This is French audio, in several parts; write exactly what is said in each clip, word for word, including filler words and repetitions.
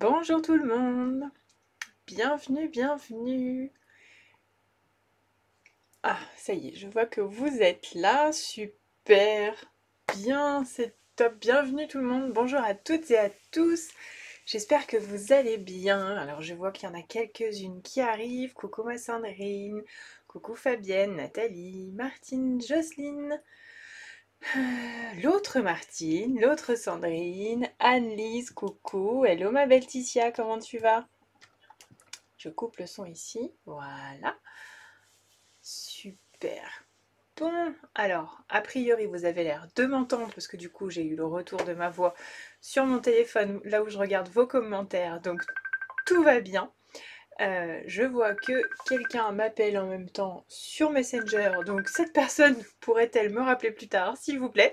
Bonjour tout le monde, bienvenue, bienvenue. Ah, ça y est, je vois que vous êtes là, super, bien, c'est top, bienvenue tout le monde, bonjour à toutes et à tous, j'espère que vous allez bien. Alors je vois qu'il y en a quelques-unes qui arrivent, coucou ma Sandrine, coucou Fabienne, Nathalie, Martine, Jocelyne, l'autre Martine, l'autre Sandrine, Anne-Lise, coucou, hello ma belle Ticia, comment tu vas? Je coupe le son ici, voilà, super. Bon, alors, a priori vous avez l'air de m'entendre parce que du coup j'ai eu le retour de ma voix sur mon téléphone, là où je regarde vos commentaires, donc tout va bien. Euh, je vois que quelqu'un m'appelle en même temps sur Messenger, donc cette personne pourrait-elle me rappeler plus tard, s'il vous plaît?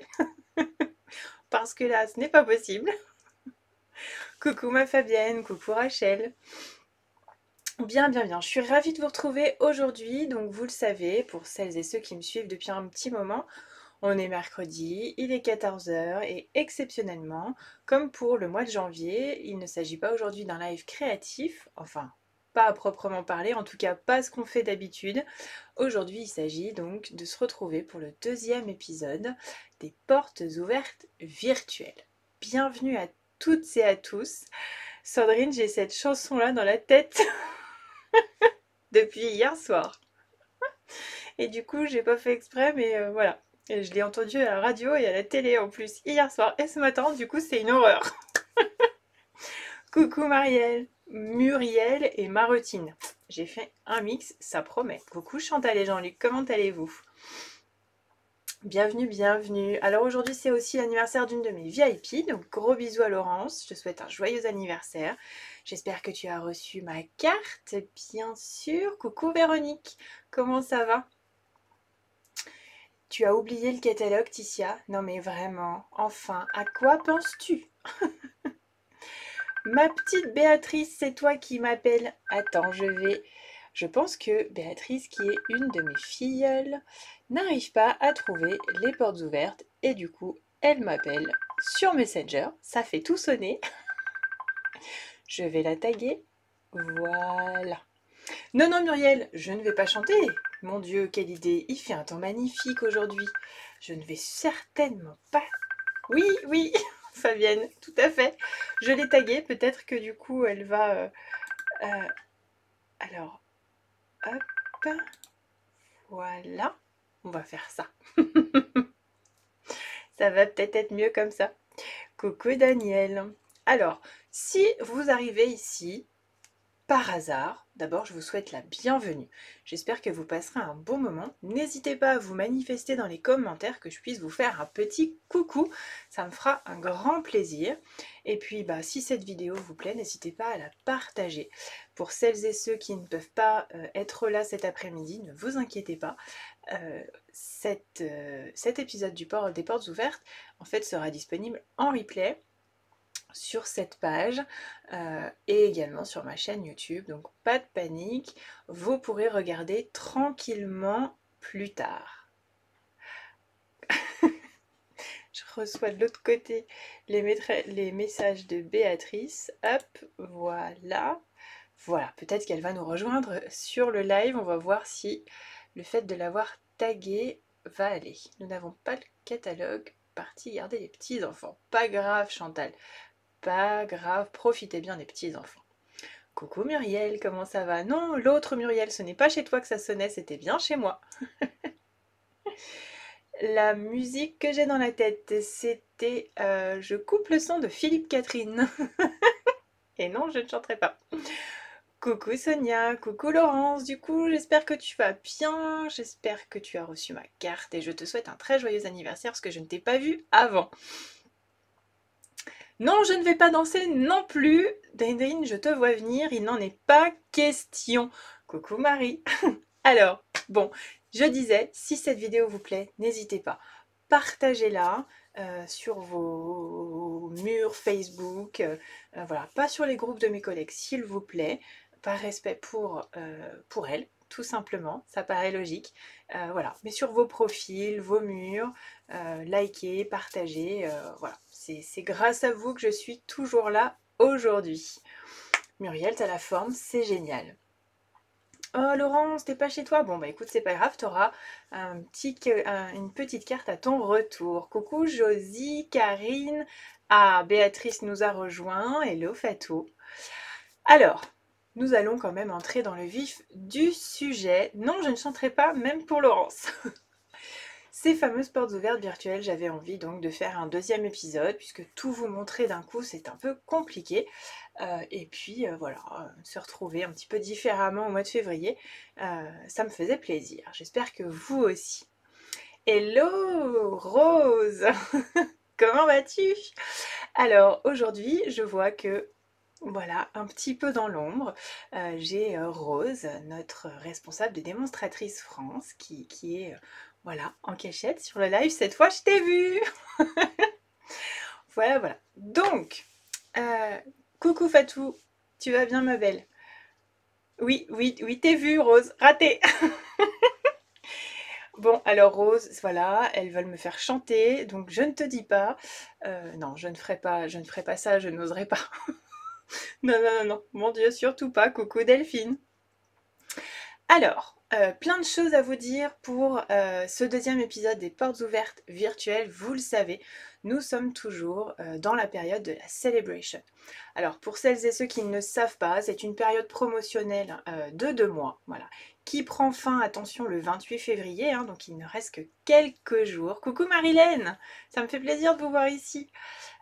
Parce que là, ce n'est pas possible. Coucou ma Fabienne, coucou Rachel. Bien, bien, bien, je suis ravie de vous retrouver aujourd'hui, donc vous le savez, pour celles et ceux qui me suivent depuis un petit moment, on est mercredi, il est quatorze heures et exceptionnellement, comme pour le mois de janvier, il ne s'agit pas aujourd'hui d'un live créatif, enfin... pas à proprement parler, en tout cas pas ce qu'on fait d'habitude. Aujourd'hui, il s'agit donc de se retrouver pour le deuxième épisode des portes ouvertes virtuelles. Bienvenue à toutes et à tous. Sandrine, j'ai cette chanson-là dans la tête depuis hier soir. Et du coup, j'ai pas fait exprès, mais euh, voilà. Et je l'ai entendue à la radio et à la télé en plus hier soir et ce matin, du coup, c'est une horreur. Coucou Marielle, Muriel et Marotine. J'ai fait un mix, ça promet. Coucou Chantal et Jean-Luc, comment allez-vous? Bienvenue, bienvenue. Alors aujourd'hui c'est aussi l'anniversaire d'une de mes V I P, donc gros bisous à Laurence, je te souhaite un joyeux anniversaire. J'espère que tu as reçu ma carte, bien sûr. Coucou Véronique, comment ça va? Tu as oublié le catalogue Ticia? Non mais vraiment, enfin, à quoi penses-tu? Ma petite Béatrice, c'est toi qui m'appelles. Attends, je vais... Je pense que Béatrice, qui est une de mes filleules, n'arrive pas à trouver les portes ouvertes. Et du coup, elle m'appelle sur Messenger. Ça fait tout sonner. Je vais la taguer. Voilà. Non, non, Muriel, je ne vais pas chanter. Mon Dieu, quelle idée. Il fait un temps magnifique aujourd'hui. Je ne vais certainement pas... Oui, oui, Fabienne, tout à fait. Je l'ai taguée, peut-être que du coup elle va... Euh, euh, alors, hop, voilà, on va faire ça. Ça va peut-être être mieux comme ça. Coucou Daniel. Alors, si vous arrivez ici par hasard, d'abord je vous souhaite la bienvenue. J'espère que vous passerez un bon moment. N'hésitez pas à vous manifester dans les commentaires que je puisse vous faire un petit coucou. Ça me fera un grand plaisir. Et puis bah, si cette vidéo vous plaît, n'hésitez pas à la partager. Pour celles et ceux qui ne peuvent pas euh, être là cet après-midi, ne vous inquiétez pas. Euh, cette, euh, cet épisode du port des portes ouvertes en fait sera disponible en replay sur cette page euh, et également sur ma chaîne YouTube, donc pas de panique, vous pourrez regarder tranquillement plus tard. Je reçois de l'autre côté les, les messages de Béatrice, hop, voilà, voilà, peut-être qu'elle va nous rejoindre sur le live, on va voir si le fait de l'avoir taguée va aller. Nous n'avons pas le catalogue, parti garder les petits enfants, pas grave Chantal. Pas grave, profitez bien des petits enfants. Coucou Muriel, comment ça va? Non, l'autre Muriel, ce n'est pas chez toi que ça sonnait, c'était bien chez moi. La musique que j'ai dans la tête, c'était euh, Je coupe le son de Philippe Catherine. Et non, je ne chanterai pas. Coucou Sonia, coucou Laurence, du coup j'espère que tu vas bien, j'espère que tu as reçu ma carte et je te souhaite un très joyeux anniversaire parce que je ne t'ai pas vu avant. Non, je ne vais pas danser non plus. Dendrine, je te vois venir, il n'en est pas question. Coucou Marie. Alors, bon, je disais, si cette vidéo vous plaît, n'hésitez pas. Partagez-la euh, sur vos murs Facebook. Euh, voilà, pas sur les groupes de mes collègues, s'il vous plaît. Par respect pour, euh, pour elles, tout simplement. Ça paraît logique. Euh, voilà, mais sur vos profils, vos murs, euh, likez, partagez, euh, voilà. C'est grâce à vous que je suis toujours là aujourd'hui. Muriel, t'as la forme, c'est génial. Oh Laurence, t'es pas chez toi? Bon bah écoute, c'est pas grave, t'auras un petit, un, une petite carte à ton retour. Coucou Josie, Karine, ah Béatrice nous a rejoint, hello Fatou. Alors, nous allons quand même entrer dans le vif du sujet. Non, je ne chanterai pas, même pour Laurence. Ces fameuses portes ouvertes virtuelles, j'avais envie donc de faire un deuxième épisode puisque tout vous montrer d'un coup c'est un peu compliqué. Euh, et puis euh, voilà, euh, se retrouver un petit peu différemment au mois de février, euh, ça me faisait plaisir. J'espère que vous aussi. Hello Rose, comment vas-tu? Alors aujourd'hui je vois que voilà, un petit peu dans l'ombre, euh, j'ai euh, Rose, notre responsable des démonstratrices France, qui, qui est euh, voilà, en cachette sur le live. Cette fois, je t'ai vue. Voilà, voilà. Donc, euh, coucou Fatou, tu vas bien ma belle? Oui, oui, oui, t'es vue Rose, raté. Bon, alors Rose, voilà, elles veulent me faire chanter, donc je ne te dis pas. Euh, non, je ne ferai pas, je ne ferai pas ça, je n'oserai pas. Non, non, non, non, mon Dieu, surtout pas, coucou Delphine. Alors, euh, plein de choses à vous dire pour euh, ce deuxième épisode des portes ouvertes virtuelles, vous le savez, nous sommes toujours euh, dans la période de la Celebration. Alors, pour celles et ceux qui ne savent pas, c'est une période promotionnelle euh, de deux mois, voilà, qui prend fin, attention, le vingt-huit février, hein, donc il ne reste que quelques jours. Coucou Marilène, ça me fait plaisir de vous voir ici.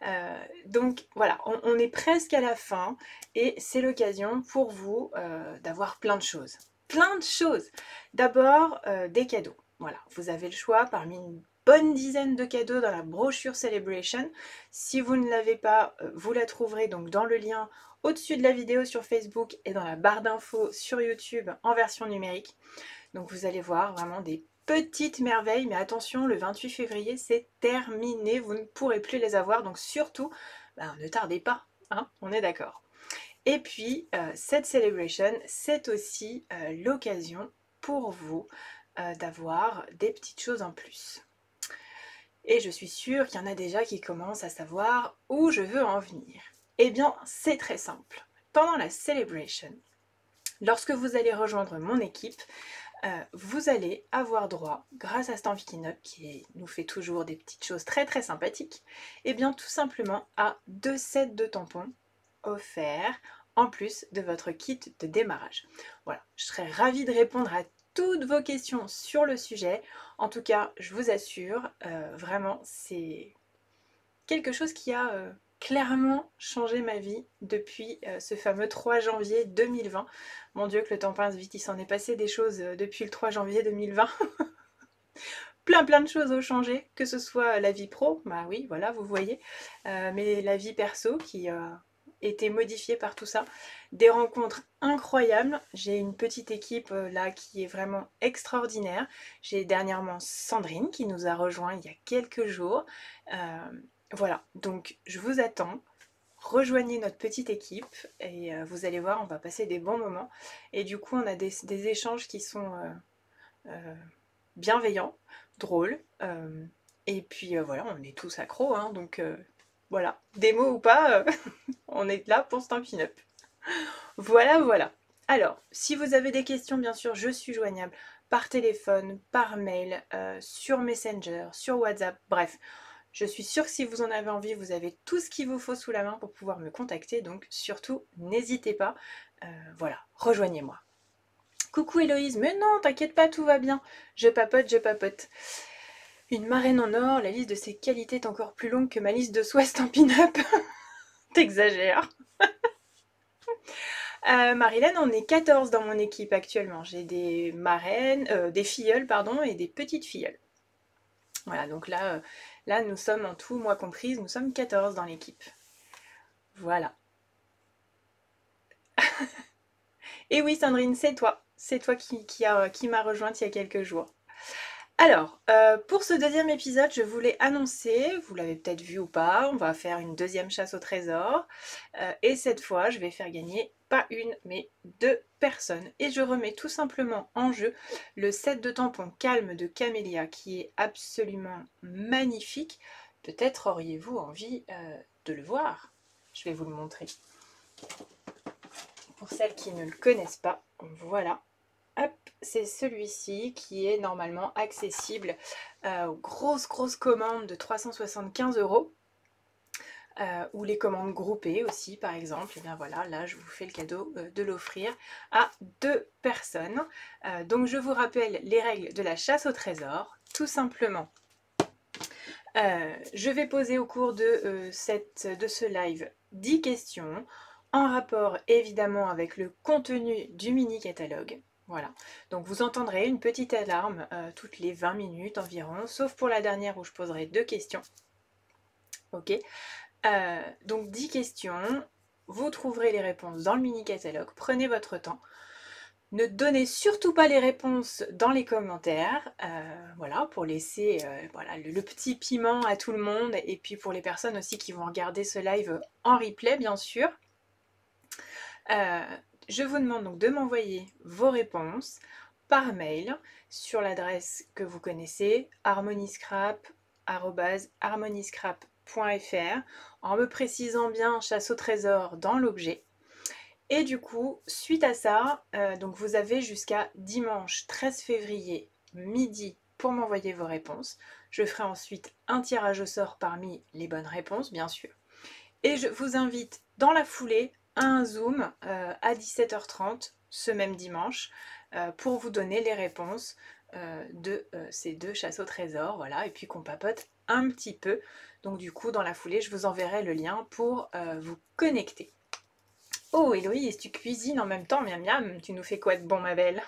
Euh, donc voilà, on, on est presque à la fin et c'est l'occasion pour vous euh, d'avoir plein de choses. Plein de choses. D'abord, euh, des cadeaux. Voilà, vous avez le choix parmi une bonne dizaine de cadeaux dans la brochure Celebration. Si vous ne l'avez pas, euh, vous la trouverez donc dans le lien au-dessus de la vidéo sur Facebook et dans la barre d'infos sur YouTube en version numérique. Donc vous allez voir vraiment des petites merveilles, mais attention, le vingt-huit février c'est terminé, vous ne pourrez plus les avoir, donc surtout, ben, ne tardez pas, hein, on est d'accord. Et puis, euh, cette Celebration, c'est aussi euh, l'occasion pour vous euh, d'avoir des petites choses en plus. Et je suis sûre qu'il y en a déjà qui commencent à savoir où je veux en venir. Eh bien, c'est très simple. Pendant la Celebration, lorsque vous allez rejoindre mon équipe, euh, vous allez avoir droit, grâce à Stampin' Up, qui nous fait toujours des petites choses très très sympathiques, eh bien tout simplement à deux sets de tampons offerts en plus de votre kit de démarrage. Voilà, je serais ravie de répondre à toutes vos questions sur le sujet. En tout cas, je vous assure, euh, vraiment, c'est quelque chose qui a... Euh, clairement changé ma vie depuis euh, ce fameux trois janvier deux mille vingt. Mon Dieu que le temps passe vite, il s'en est passé des choses euh, depuis le trois janvier deux mille vingt. Plein plein de choses ont changé, que ce soit la vie pro, bah oui voilà vous voyez, euh, mais la vie perso qui a euh, été modifiée par tout ça. Des rencontres incroyables, j'ai une petite équipe euh, là qui est vraiment extraordinaire. J'ai dernièrement Sandrine qui nous a rejoint il y a quelques jours. Euh, Voilà, donc je vous attends, rejoignez notre petite équipe et euh, vous allez voir, on va passer des bons moments. Et du coup, on a des, des échanges qui sont euh, euh, bienveillants, drôles. Euh, et puis euh, voilà, on est tous accros, hein, donc euh, voilà, démo ou pas, euh, on est là pour Stampin' Up. Voilà, voilà. Alors, si vous avez des questions, bien sûr, je suis joignable par téléphone, par mail, euh, sur Messenger, sur WhatsApp, bref... Je suis sûre que si vous en avez envie, vous avez tout ce qu'il vous faut sous la main pour pouvoir me contacter. Donc surtout, n'hésitez pas. Euh, voilà, rejoignez-moi. Coucou Héloïse, mais non, t'inquiète pas, tout va bien. Je papote, je papote. Une marraine en or, la liste de ses qualités est encore plus longue que ma liste de souhaits Stampin' Up. T'exagères. euh, Marilène, on est quatorze dans mon équipe actuellement. J'ai des marraines, euh, des filleules, pardon, et des petites filleules. Voilà, donc là... Euh, Là, nous sommes en tout, moi comprise, nous sommes quatorze dans l'équipe. Voilà. Et oui, Sandrine, c'est toi. C'est toi qui, qui, qui m'a rejointe il y a quelques jours. Alors, euh, pour ce deuxième épisode, je voulais annoncer, vous l'avez peut-être vu ou pas, on va faire une deuxième chasse au trésor. Euh, et cette fois, je vais faire gagner pas une, mais deux personnes. Et je remets tout simplement en jeu le set de tampons Calme de Camélia, qui est absolument magnifique. Peut-être auriez-vous envie euh, de le voir. Je vais vous le montrer. pour celles qui ne le connaissent pas, voilà. Hop, c'est celui-ci qui est normalement accessible euh, aux grosses grosses commandes de trois cent soixante-quinze euros. Euh, ou les commandes groupées aussi par exemple, et bien voilà, là je vous fais le cadeau euh, de l'offrir à deux personnes. Euh, donc je vous rappelle les règles de la chasse au trésor, tout simplement. Euh, je vais poser au cours de, euh, cette, de ce live dix questions, en rapport évidemment avec le contenu du mini-catalogue. Voilà, donc vous entendrez une petite alarme euh, toutes les vingt minutes environ, sauf pour la dernière où je poserai deux questions. Ok. Euh, donc dix questions, vous trouverez les réponses dans le mini-catalogue, prenez votre temps. Ne donnez surtout pas les réponses dans les commentaires, euh, voilà, pour laisser euh, voilà, le, le petit piment à tout le monde et puis pour les personnes aussi qui vont regarder ce live en replay bien sûr. Euh, je vous demande donc de m'envoyer vos réponses par mail sur l'adresse que vous connaissez, harmonyscrap arobase harmonyscrap point fr, en me précisant bien chasse au trésor dans l'objet. Et du coup, suite à ça, euh, donc vous avez jusqu'à dimanche treize février midi pour m'envoyer vos réponses. Je ferai ensuite un tirage au sort parmi les bonnes réponses, bien sûr. Et je vous invite dans la foulée à un Zoom euh, à dix-sept heures trente ce même dimanche euh, pour vous donner les réponses euh, de euh, ces deux chasses au trésor, voilà, et puis qu'on papote un petit peu. Donc du coup, dans la foulée, je vous enverrai le lien pour euh, vous connecter. Oh Héloïse, tu cuisines en même temps, miam miam, tu nous fais quoi de bon ma belle?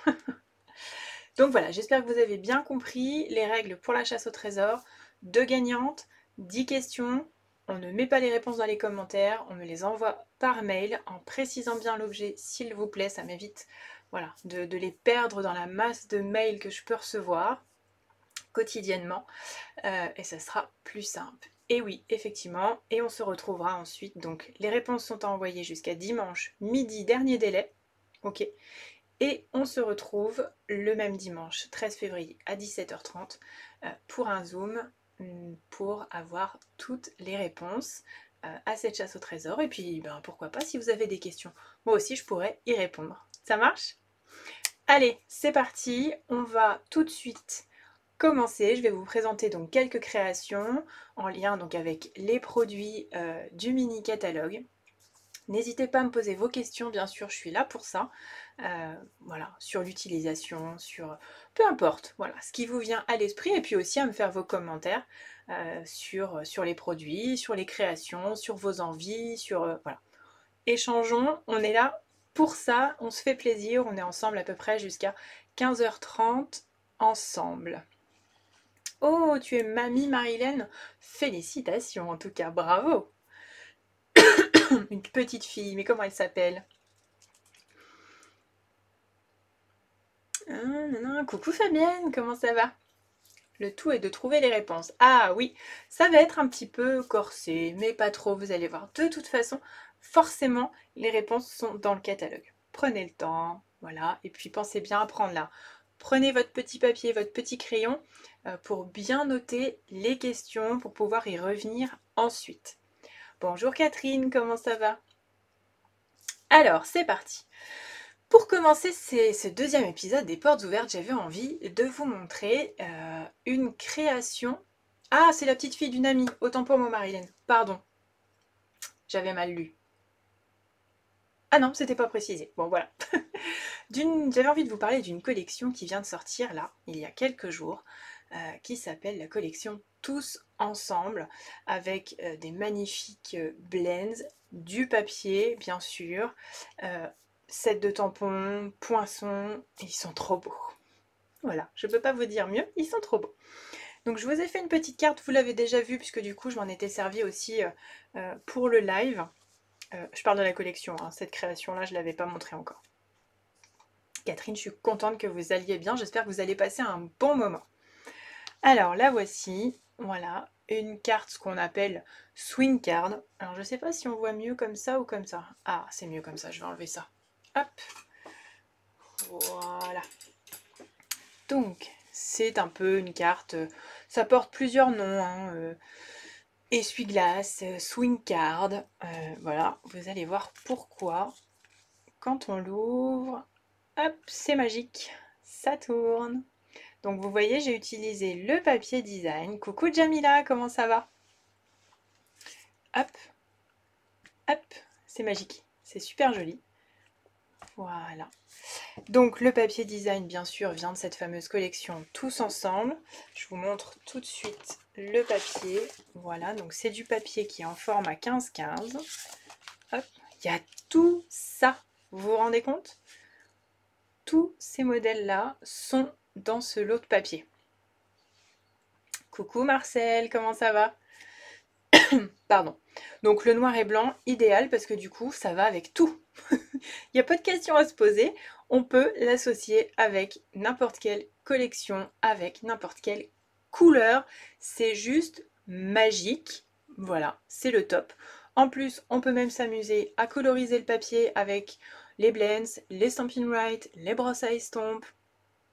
Donc voilà, j'espère que vous avez bien compris les règles pour la chasse au trésor. Deux gagnantes, dix questions, on ne met pas les réponses dans les commentaires, on me les envoie par mail en précisant bien l'objet s'il vous plaît, ça m'évite voilà, de, de les perdre dans la masse de mails que je peux recevoir quotidiennement euh, et ça sera plus simple. Et oui, effectivement, et on se retrouvera ensuite, donc les réponses sont à envoyer jusqu'à dimanche midi, dernier délai, ok, et on se retrouve le même dimanche treize février à dix-sept heures trente euh, pour un Zoom, pour avoir toutes les réponses euh, à cette chasse au trésor, et puis ben, pourquoi pas, si vous avez des questions, moi aussi je pourrais y répondre, ça marche? Allez, c'est parti, on va tout de suite commencer, je vais vous présenter donc quelques créations en lien donc avec les produits euh, du mini catalogue. N'hésitez pas à me poser vos questions, bien sûr, je suis là pour ça. Euh, voilà, sur l'utilisation, sur peu importe, voilà, ce qui vous vient à l'esprit, et puis aussi à me faire vos commentaires euh, sur, sur les produits, sur les créations, sur vos envies, sur euh, voilà. Échangeons, on est là pour ça, on se fait plaisir, on est ensemble à peu près jusqu'à quinze heures trente ensemble. Oh, tu es mamie Marilène, félicitations en tout cas, bravo. Une petite fille, mais comment elle s'appelle? ah, non, non. Coucou Fabienne, comment ça va? Le tout est de trouver les réponses. Ah oui, ça va être un petit peu corsé, mais pas trop, vous allez voir. De toute façon, forcément, les réponses sont dans le catalogue. Prenez le temps, voilà, et puis pensez bien à prendre là. Prenez votre petit papier, votre petit crayon pour bien noter les questions pour pouvoir y revenir ensuite. Bonjour Catherine, comment ça va? Alors, c'est parti. Pour commencer ces, ce deuxième épisode des portes ouvertes, j'avais envie de vous montrer euh, une création. Ah, c'est la petite fille d'une amie, autant pour moi Marilène, pardon. J'avais mal lu. Ah non, c'était pas précisé. Bon, voilà. J'avais envie de vous parler d'une collection qui vient de sortir là, il y a quelques jours, euh, qui s'appelle la collection Tous Ensemble, avec euh, des magnifiques euh, blends, du papier bien sûr, euh, sets de tampons, poinçons, ils sont trop beaux. Voilà, je ne peux pas vous dire mieux, ils sont trop beaux. Donc je vous ai fait une petite carte, vous l'avez déjà vue puisque du coup je m'en étais servi aussi euh, euh, pour le live. Euh, je parle de la collection, hein, cette création-là je ne l'avais pas montrée encore. Catherine, je suis contente que vous alliez bien, j'espère que vous allez passer un bon moment. Alors la voici, voilà, une carte ce qu'on appelle swing card. Alors je ne sais pas si on voit mieux comme ça ou comme ça. Ah, c'est mieux comme ça, je vais enlever ça. Hop, voilà. Donc c'est un peu une carte, ça porte plusieurs noms, hein, euh, essuie-glace, swing card, euh, voilà, vous allez voir pourquoi. quand on l'ouvre, hop, c'est magique, ça tourne. Donc vous voyez, j'ai utilisé le papier design. Coucou Jamila, comment ça va? Hop, hop, c'est magique, c'est super joli. Voilà. Donc le papier design, bien sûr, vient de cette fameuse collection Tous Ensemble. Je vous montre tout de suite le papier. Voilà, donc c'est du papier qui est en format quinze quinze. Hop, il y a tout ça. Vous vous rendez compte? Tous ces modèles-là sont dans ce lot de papier. Coucou Marcel, comment ça va? Pardon. Donc le noir et blanc, idéal parce que du coup ça va avec tout. Il n'y a pas de question à se poser, on peut l'associer avec n'importe quelle collection, avec n'importe quelle couleur, c'est juste magique. Voilà, c'est le top. En plus, on peut même s'amuser à coloriser le papier avec les blends, les Stampin' Write, les brosses à estompe.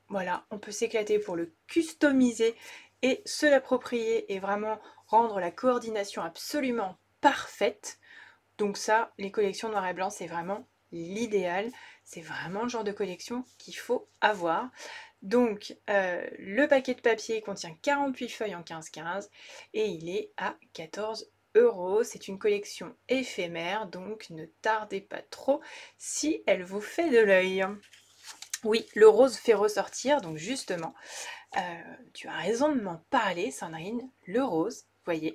Voilà, on peut s'éclater pour le customiser et se l'approprier et vraiment rendre la coordination absolument parfaite. Donc ça, les collections noir et blanc, c'est vraiment l'idéal. C'est vraiment le genre de collection qu'il faut avoir. Donc euh, le paquet de papier contient quarante-huit feuilles en quinze quinze et il est à quatorze euros. C'est une collection éphémère, donc ne tardez pas trop si elle vous fait de l'œil. Oui, le rose fait ressortir, donc justement, euh, tu as raison de m'en parler, Sandrine, le rose, vous voyez,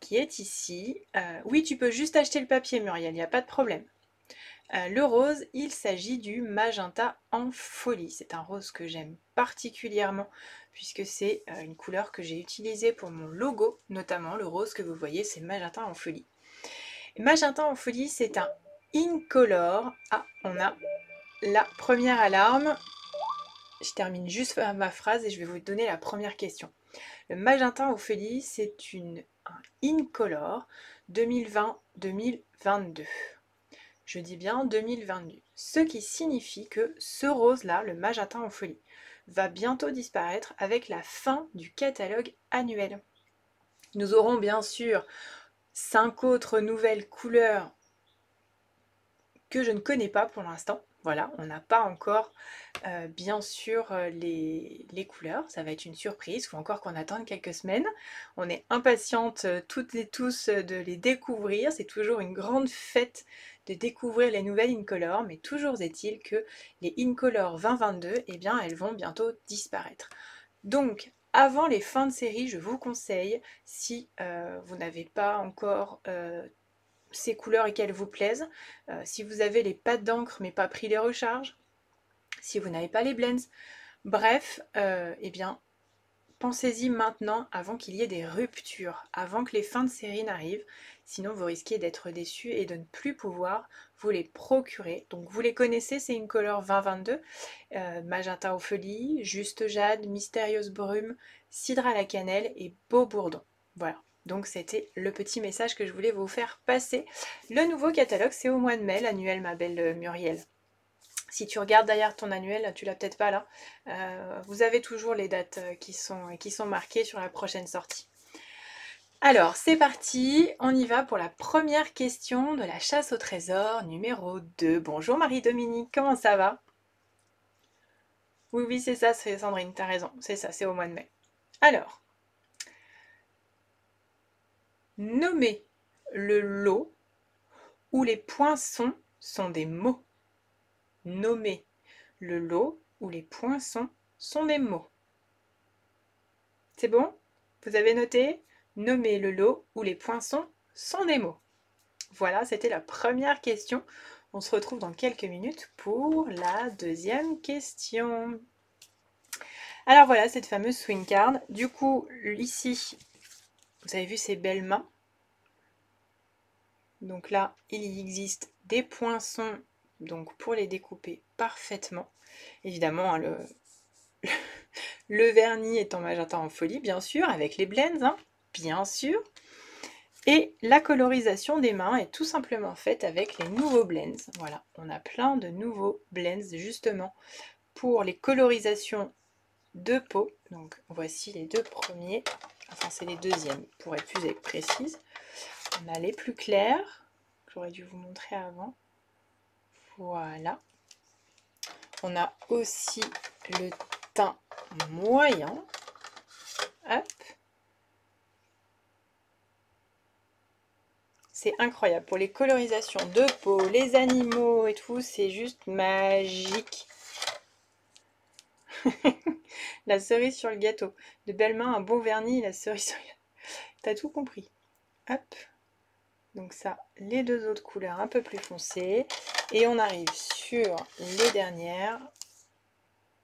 qui est ici. Euh, oui, tu peux juste acheter le papier, Muriel, il n'y a pas de problème. Euh, le rose, il s'agit du magenta en folie. C'est un rose que j'aime particulièrement, puisque c'est euh, une couleur que j'ai utilisée pour mon logo, notamment le rose que vous voyez, c'est magenta en folie. Magenta en folie, c'est un incolore. Ah, on a... la première alarme, je termine juste ma phrase et je vais vous donner la première question. Le magenta en folie, c'est une un incolore deux mille vingt deux mille vingt-deux. Je dis bien deux mille vingt-deux. Ce qui signifie que ce rose-là, le magenta en folie, va bientôt disparaître avec la fin du catalogue annuel. Nous aurons bien sûr cinq autres nouvelles couleurs que je ne connais pas pour l'instant. Voilà, on n'a pas encore, euh, bien sûr, les, les couleurs. Ça va être une surprise. Il faut encore qu'on attende quelques semaines. On est impatientes toutes et tous de les découvrir. C'est toujours une grande fête de découvrir les nouvelles incolores. Mais toujours est-il que les incolores vingt vingt-deux, eh bien, elles vont bientôt disparaître. Donc, avant les fins de série, je vous conseille, si euh, vous n'avez pas encore... Euh, ces couleurs et qu'elles vous plaisent, euh, si vous avez les pattes d'encre mais pas pris les recharges, si vous n'avez pas les blends, bref, euh, eh bien pensez-y maintenant avant qu'il y ait des ruptures, avant que les fins de série n'arrivent, sinon vous risquez d'être déçus et de ne plus pouvoir vous les procurer. Donc vous les connaissez, c'est une couleur vingt vingt-deux, euh, magenta en folie, juste jade, mystérieuse brume, cidre à la cannelle et beau bourdon. Voilà. Donc c'était le petit message que je voulais vous faire passer. Le nouveau catalogue, c'est au mois de mai, l'annuel, ma belle Muriel. Si tu regardes derrière ton annuel, tu l'as peut-être pas là, euh, vous avez toujours les dates qui sont, qui sont marquées sur la prochaine sortie. Alors c'est parti, on y va pour la première question de la chasse au trésor numéro deux. Bonjour Marie-Dominique, comment ça va? Oui, oui, c'est ça, c'est Sandrine, t'as raison, c'est ça, c'est au mois de mai. Alors... nommez le lot où les poinçons sont des mots. Nommez le lot où les poinçons sont des mots. C'est bon? Vous avez noté? Nommez le lot où les poinçons sont des mots. Voilà, c'était la première question. On se retrouve dans quelques minutes pour la deuxième question. Alors voilà, cette fameuse swing card. Du coup, ici... vous avez vu ces belles mains. Donc là, il y existe des poinçons donc pour les découper parfaitement. Évidemment, hein, le, le, le vernis est en magenta en folie, bien sûr, avec les blends, hein, bien sûr. Et la colorisation des mains est tout simplement faite avec les nouveaux blends. Voilà, on a plein de nouveaux blends, justement, pour les colorisations de peau. Donc voici les deux premiers. Enfin, c'est les deuxièmes, pour être plus précise. On a les plus clairs, que j'aurais dû vous montrer avant. Voilà. On a aussi le teint moyen. Hop. C'est incroyable. Pour les colorisations de peau, les animaux et tout, c'est juste magique. La cerise sur le gâteau. De belles mains, un beau vernis, la cerise sur le gâteau. T'as tout compris. Hop. Donc ça, les deux autres couleurs un peu plus foncées. Et on arrive sur les dernières.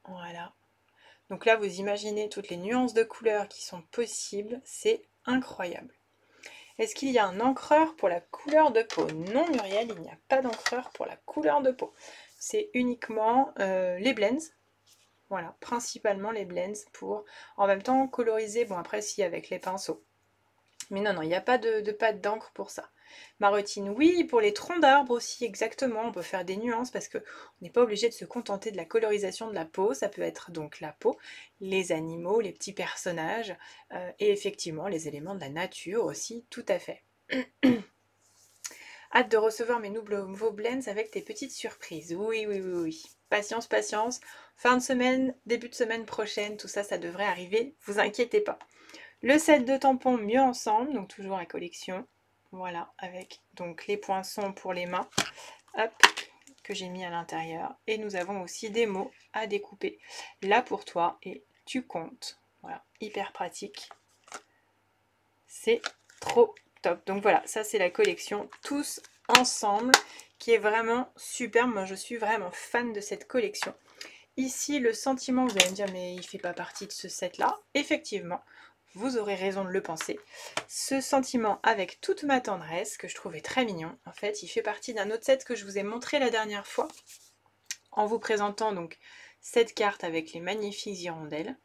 Voilà. Donc là, vous imaginez toutes les nuances de couleurs qui sont possibles. C'est incroyable. Est-ce qu'il y a un encreur pour la couleur de peau? Non, Muriel, il n'y a pas d'encreur pour la couleur de peau. C'est uniquement euh, les blends. Voilà, principalement les blends pour, en même temps, coloriser. Bon, après, si, avec les pinceaux. Mais non, non, il n'y a pas de, de pâte d'encre pour ça. Marotine, oui, pour les troncs d'arbres aussi, exactement. On peut faire des nuances parce qu'on n'est pas obligé de se contenter de la colorisation de la peau. Ça peut être donc la peau, les animaux, les petits personnages euh, et effectivement les éléments de la nature aussi, tout à fait. Hâte de recevoir mes nouveaux blends avec tes petites surprises. Oui, oui, oui, oui. Patience, patience. Fin de semaine, début de semaine prochaine, tout ça, ça devrait arriver. Vous inquiétez pas. Le set de tampons mieux ensemble, donc toujours la collection. Voilà, avec donc les poinçons pour les mains, hop, que j'ai mis à l'intérieur. Et nous avons aussi des mots à découper. Là pour toi et tu comptes. Voilà, hyper pratique. C'est trop top. Donc voilà, ça c'est la collection Tous Ensemble qui est vraiment superbe. Moi je suis vraiment fan de cette collection. Ici le sentiment, vous allez me dire mais il ne fait pas partie de ce set là. Effectivement. Vous aurez raison de le penser. Ce sentiment avec toute ma tendresse, que je trouvais très mignon, en fait, il fait partie d'un autre set que je vous ai montré la dernière fois, en vous présentant donc cette carte avec les magnifiques hirondelles.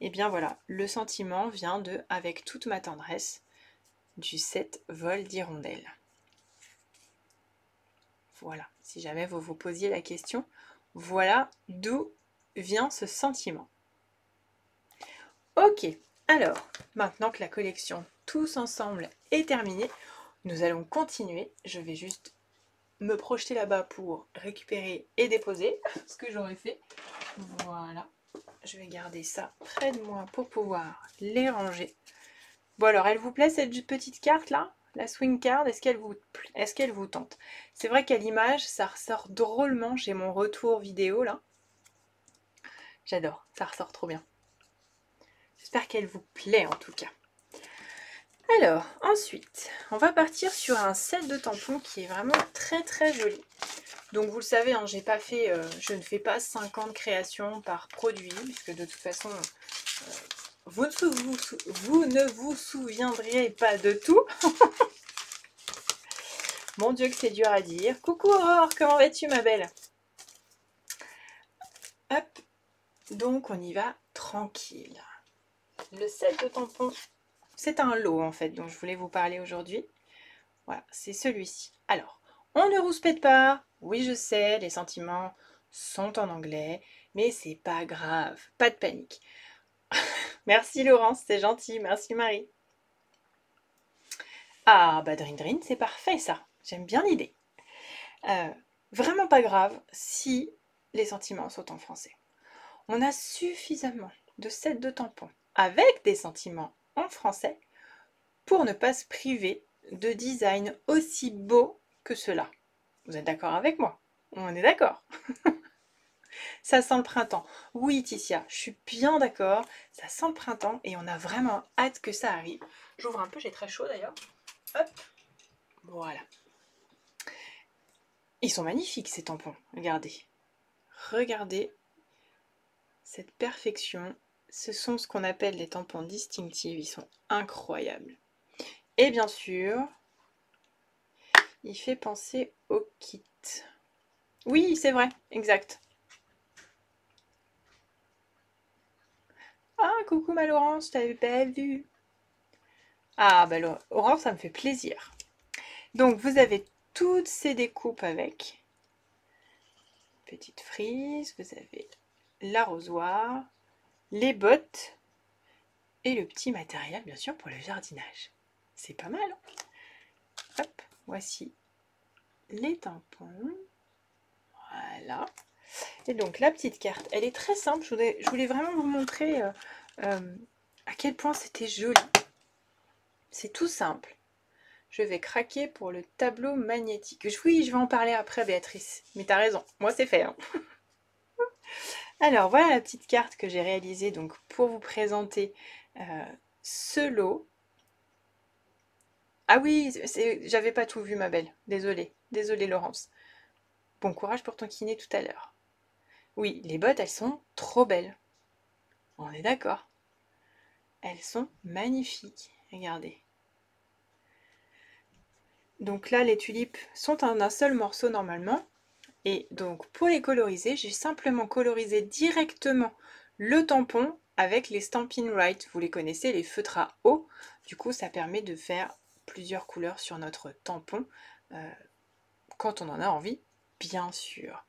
Et bien voilà, le sentiment vient de Avec toute ma tendresse, du set Vol d'hirondelles. Voilà, si jamais vous vous posiez la question, voilà d'où vient ce sentiment. Ok. Alors, maintenant que la collection Tous Ensemble est terminée, nous allons continuer. Je vais juste me projeter là-bas pour récupérer et déposer ce que j'aurais fait. Voilà, je vais garder ça près de moi pour pouvoir les ranger. Bon alors, elle vous plaît cette petite carte là? La swing card, est-ce qu'elle vous, est-ce qu'elle vous tente? C'est vrai qu'à l'image, ça ressort drôlement chez mon retour vidéo là. J'adore, ça ressort trop bien. J'espère qu'elle vous plaît en tout cas. Alors, ensuite, on va partir sur un set de tampons qui est vraiment très très joli. Donc vous le savez, hein, j'ai pas fait, euh, je ne fais pas cinquante créations par produit, puisque de toute façon, euh, vous, ne sou vous, sou vous ne vous souviendriez pas de tout. Mon Dieu que c'est dur à dire. Coucou Aurore, comment vas-tu ma belle? Hop, donc on y va tranquille. Le set de tampons, c'est un lot en fait dont je voulais vous parler aujourd'hui. Voilà, c'est celui-ci. Alors, on ne rouspète pas. Oui, je sais, les sentiments sont en anglais, mais c'est pas grave, pas de panique. Merci Laurence, c'est gentil, merci Marie. Ah bah Drin Drin, c'est parfait ça, j'aime bien l'idée. Euh, vraiment pas grave si les sentiments sont en français. On a suffisamment de sets de tampons avec des sentiments en français, pour ne pas se priver de design aussi beau que cela. Vous êtes d'accord avec moi? On est d'accord. Ça sent le printemps. Oui, Titia, je suis bien d'accord. Ça sent le printemps et on a vraiment hâte que ça arrive. J'ouvre un peu, j'ai très chaud d'ailleurs. Hop, voilà. Ils sont magnifiques ces tampons. Regardez. Regardez cette perfection. Ce sont ce qu'on appelle les tampons distinctifs, ils sont incroyables. Et bien sûr, il fait penser au kit. Oui, c'est vrai, exact. Ah, coucou ma Laurence, je t'avais pas vu. Ah, bah Laurence, ça me fait plaisir. Donc, vous avez toutes ces découpes avec. Petite frise, vous avez l'arrosoir. Les bottes et le petit matériel, bien sûr, pour le jardinage. C'est pas mal, hein? Hop, voici les tampons. Voilà. Et donc la petite carte, elle est très simple. Je voulais, je voulais vraiment vous montrer euh, euh, à quel point c'était joli. C'est tout simple. Je vais craquer pour le tableau magnétique. Oui, je vais en parler après, Béatrice. Mais t'as raison, moi c'est fait. Hein. Alors voilà la petite carte que j'ai réalisée donc pour vous présenter euh, ce lot. Ah oui, j'avais pas tout vu ma belle, désolée, désolée Laurence. Bon courage pour ton kiné tout à l'heure. Oui, les bottes elles sont trop belles, on est d'accord. Elles sont magnifiques, regardez. Donc là les tulipes sont en un seul morceau normalement. Et donc pour les coloriser, j'ai simplement colorisé directement le tampon avec les Stampin' Write. Vous les connaissez, les feutres à eau. Du coup, ça permet de faire plusieurs couleurs sur notre tampon euh, quand on en a envie, bien sûr.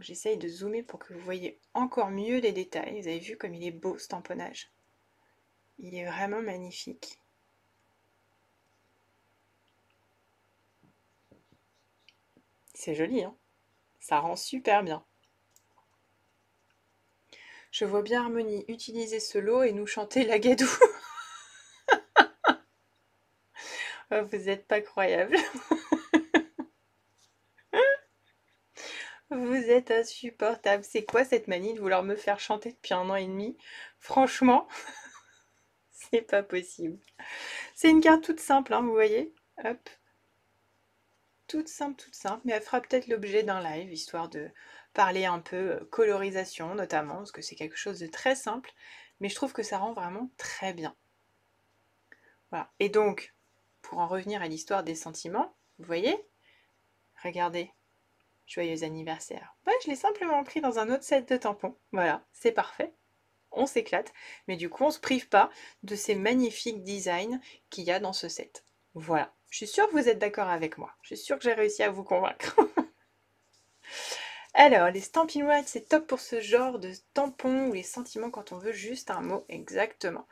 J'essaye de zoomer pour que vous voyez encore mieux les détails. Vous avez vu comme il est beau ce tamponnage. Il est vraiment magnifique. C'est joli, hein? Ça rend super bien. Je vois bien Harmony utiliser ce lot et nous chanter la guédou. Vous n'êtes pas croyable. Vous êtes insupportable. C'est quoi cette manie de vouloir me faire chanter depuis un an et demi? Franchement, c'est pas possible. C'est une carte toute simple, hein, vous voyez. Hop. Toute simple, toute simple, mais elle fera peut-être l'objet d'un live, histoire de parler un peu colorisation notamment, parce que c'est quelque chose de très simple, mais je trouve que ça rend vraiment très bien. Voilà. Et donc, pour en revenir à l'histoire des sentiments, vous voyez, regardez, joyeux anniversaire. Ouais, je l'ai simplement pris dans un autre set de tampons, voilà, c'est parfait, on s'éclate, mais du coup on ne se prive pas de ces magnifiques designs qu'il y a dans ce set. Voilà, je suis sûre que vous êtes d'accord avec moi. Je suis sûre que j'ai réussi à vous convaincre. Alors, les Stampin' Write, c'est top pour ce genre de tampons ou les sentiments quand on veut juste un mot. Exactement.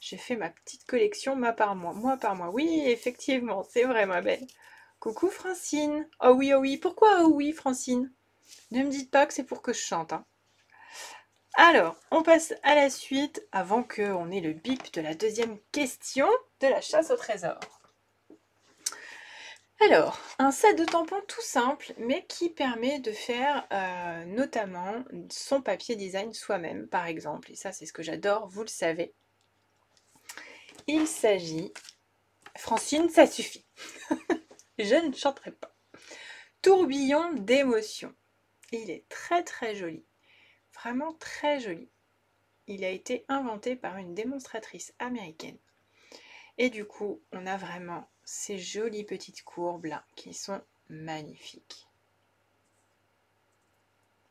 J'ai fait ma petite collection, ma par moi. Moi par moi. Oui, effectivement, c'est vrai, ma belle. Coucou, Francine. Oh oui, oh oui. Pourquoi oh oui, Francine? Ne me dites pas que c'est pour que je chante. Hein. Alors, on passe à la suite avant qu'on ait le bip de la deuxième question de la chasse au trésor. Alors, un set de tampons tout simple, mais qui permet de faire euh, notamment son papier design soi-même, par exemple. Et ça, c'est ce que j'adore, vous le savez. Il s'agit... Francine, ça suffit. Je ne chanterai pas. Tourbillon d'émotion. Il est très très joli. Vraiment très joli. Il a été inventé par une démonstratrice américaine. Et du coup, on a vraiment... ces jolies petites courbes là qui sont magnifiques.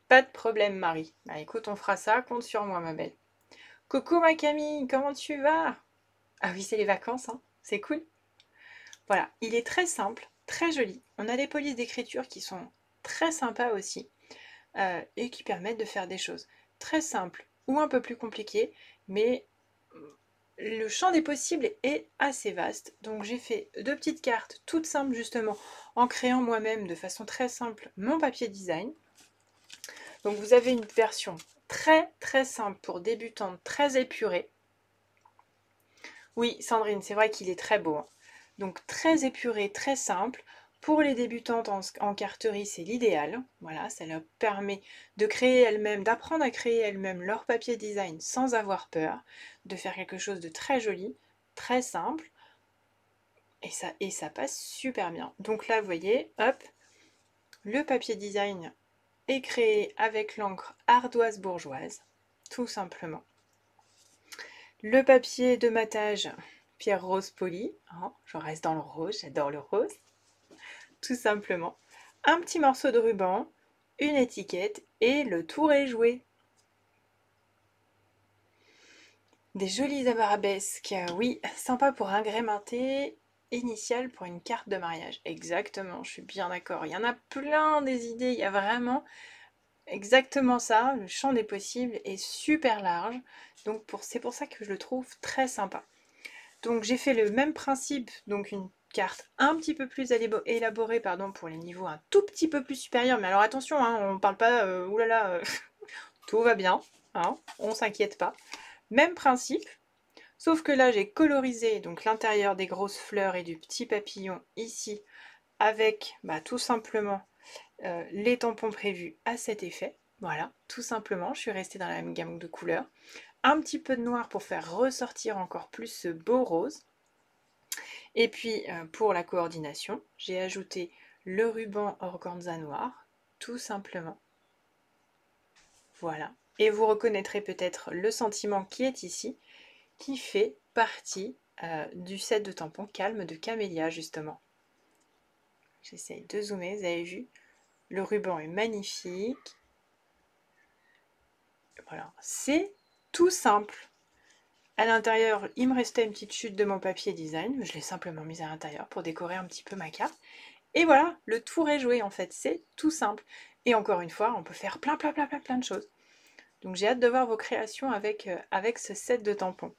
Pas de problème Marie. Bah écoute, on fera ça, compte sur moi ma belle. Coucou ma Camille, comment tu vas? Ah oui, c'est les vacances, hein, c'est cool. Voilà, il est très simple, très joli. On a des polices d'écriture qui sont très sympas aussi euh, et qui permettent de faire des choses très simples ou un peu plus compliquées, mais... le champ des possibles est assez vaste, donc j'ai fait deux petites cartes toutes simples justement en créant moi-même de façon très simple mon papier design. Donc vous avez une version très très simple pour débutante, très épurée. Oui Sandrine, c'est vrai qu'il est très beau. Hein. Donc très épuré, très simple. Pour les débutantes en, en carterie, c'est l'idéal. Voilà, ça leur permet de créer elles-mêmes, d'apprendre à créer elles-mêmes leur papier design sans avoir peur, de faire quelque chose de très joli, très simple. Et ça, et ça passe super bien. Donc là, vous voyez, hop, le papier design est créé avec l'encre Ardoise bourgeoise, tout simplement. Le papier de matage Pierre Rose polie. Hein, je reste dans le rose, j'adore le rose. Tout simplement, un petit morceau de ruban, une étiquette et le tour est joué. Des jolies abarabesques, oui, sympa pour un grémenté, initial pour une carte de mariage. Exactement, je suis bien d'accord. Il y en a plein des idées, il y a vraiment exactement ça. Le champ des possibles est super large, donc c'est pour ça que je le trouve très sympa. Donc j'ai fait le même principe, donc une carte un petit peu plus élaborée pardon, pour les niveaux un tout petit peu plus supérieurs. Mais alors attention, hein, on ne parle pas, euh, oulala, euh, tout va bien, hein, on ne s'inquiète pas. Même principe, sauf que là j'ai colorisé donc l'intérieur des grosses fleurs et du petit papillon ici avec bah, tout simplement euh, les tampons prévus à cet effet. Voilà, tout simplement, je suis restée dans la même gamme de couleurs. Un petit peu de noir pour faire ressortir encore plus ce beau rose. Et puis euh, pour la coordination, j'ai ajouté le ruban organza noir, tout simplement. Voilà. Et vous reconnaîtrez peut-être le sentiment qui est ici, qui fait partie euh, du set de tampons Calme de Camélia, justement. J'essaye de zoomer, vous avez vu, le ruban est magnifique. Voilà, c'est tout simple. À l'intérieur, il me restait une petite chute de mon papier design. Je l'ai simplement mise à l'intérieur pour décorer un petit peu ma carte. Et voilà, le tour est joué en fait. C'est tout simple. Et encore une fois, on peut faire plein, plein, plein, plein, plein de choses. Donc j'ai hâte de voir vos créations avec, euh, avec ce set de tampons.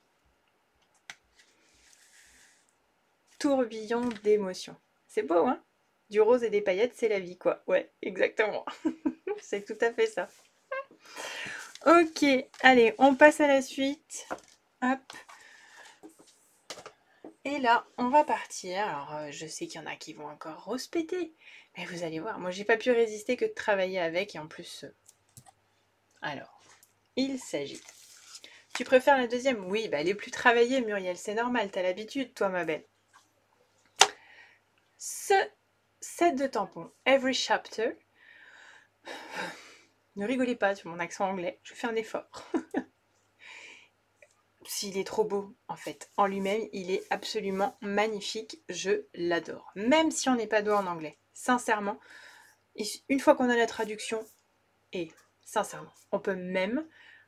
Tourbillon d'émotion. C'est beau, hein? Du rose et des paillettes, c'est la vie, quoi. Ouais, exactement. C'est tout à fait ça. Ok, allez, on passe à la suite. Hop. Et là, on va partir. Alors, euh, je sais qu'il y en a qui vont encore respéter, mais vous allez voir, moi, j'ai pas pu résister que de travailler avec. Et en plus, euh... alors, il s'agit. Tu préfères la deuxième? Oui, bah, elle est plus travaillée, Muriel. C'est normal, t'as l'habitude, toi, ma belle. Ce set de tampons, Every Chapter. Ne rigolez pas sur mon accent anglais, je fais un effort. S'il est trop beau, en fait, en lui-même, il est absolument magnifique, je l'adore. Même si on n'est pas doué en anglais, sincèrement, une fois qu'on a la traduction, et sincèrement, on peut même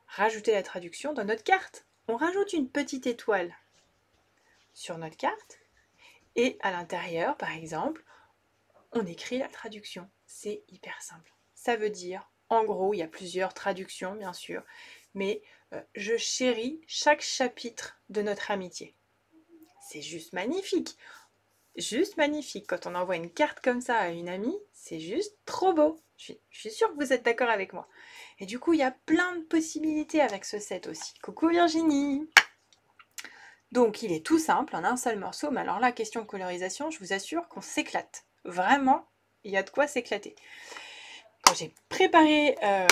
rajouter la traduction dans notre carte. On rajoute une petite étoile sur notre carte, et à l'intérieur, par exemple, on écrit la traduction. C'est hyper simple. Ça veut dire... En gros, il y a plusieurs traductions, bien sûr, mais euh, je chéris chaque chapitre de notre amitié. C'est juste magnifique, juste magnifique. Quand on envoie une carte comme ça à une amie, c'est juste trop beau. Je suis, je suis sûre que vous êtes d'accord avec moi. Et du coup, il y a plein de possibilités avec ce set aussi. Coucou Virginie! Donc, il est tout simple, en un seul morceau, mais alors là, question colorisation, je vous assure qu'on s'éclate. Vraiment, il y a de quoi s'éclater. J'ai préparé, euh,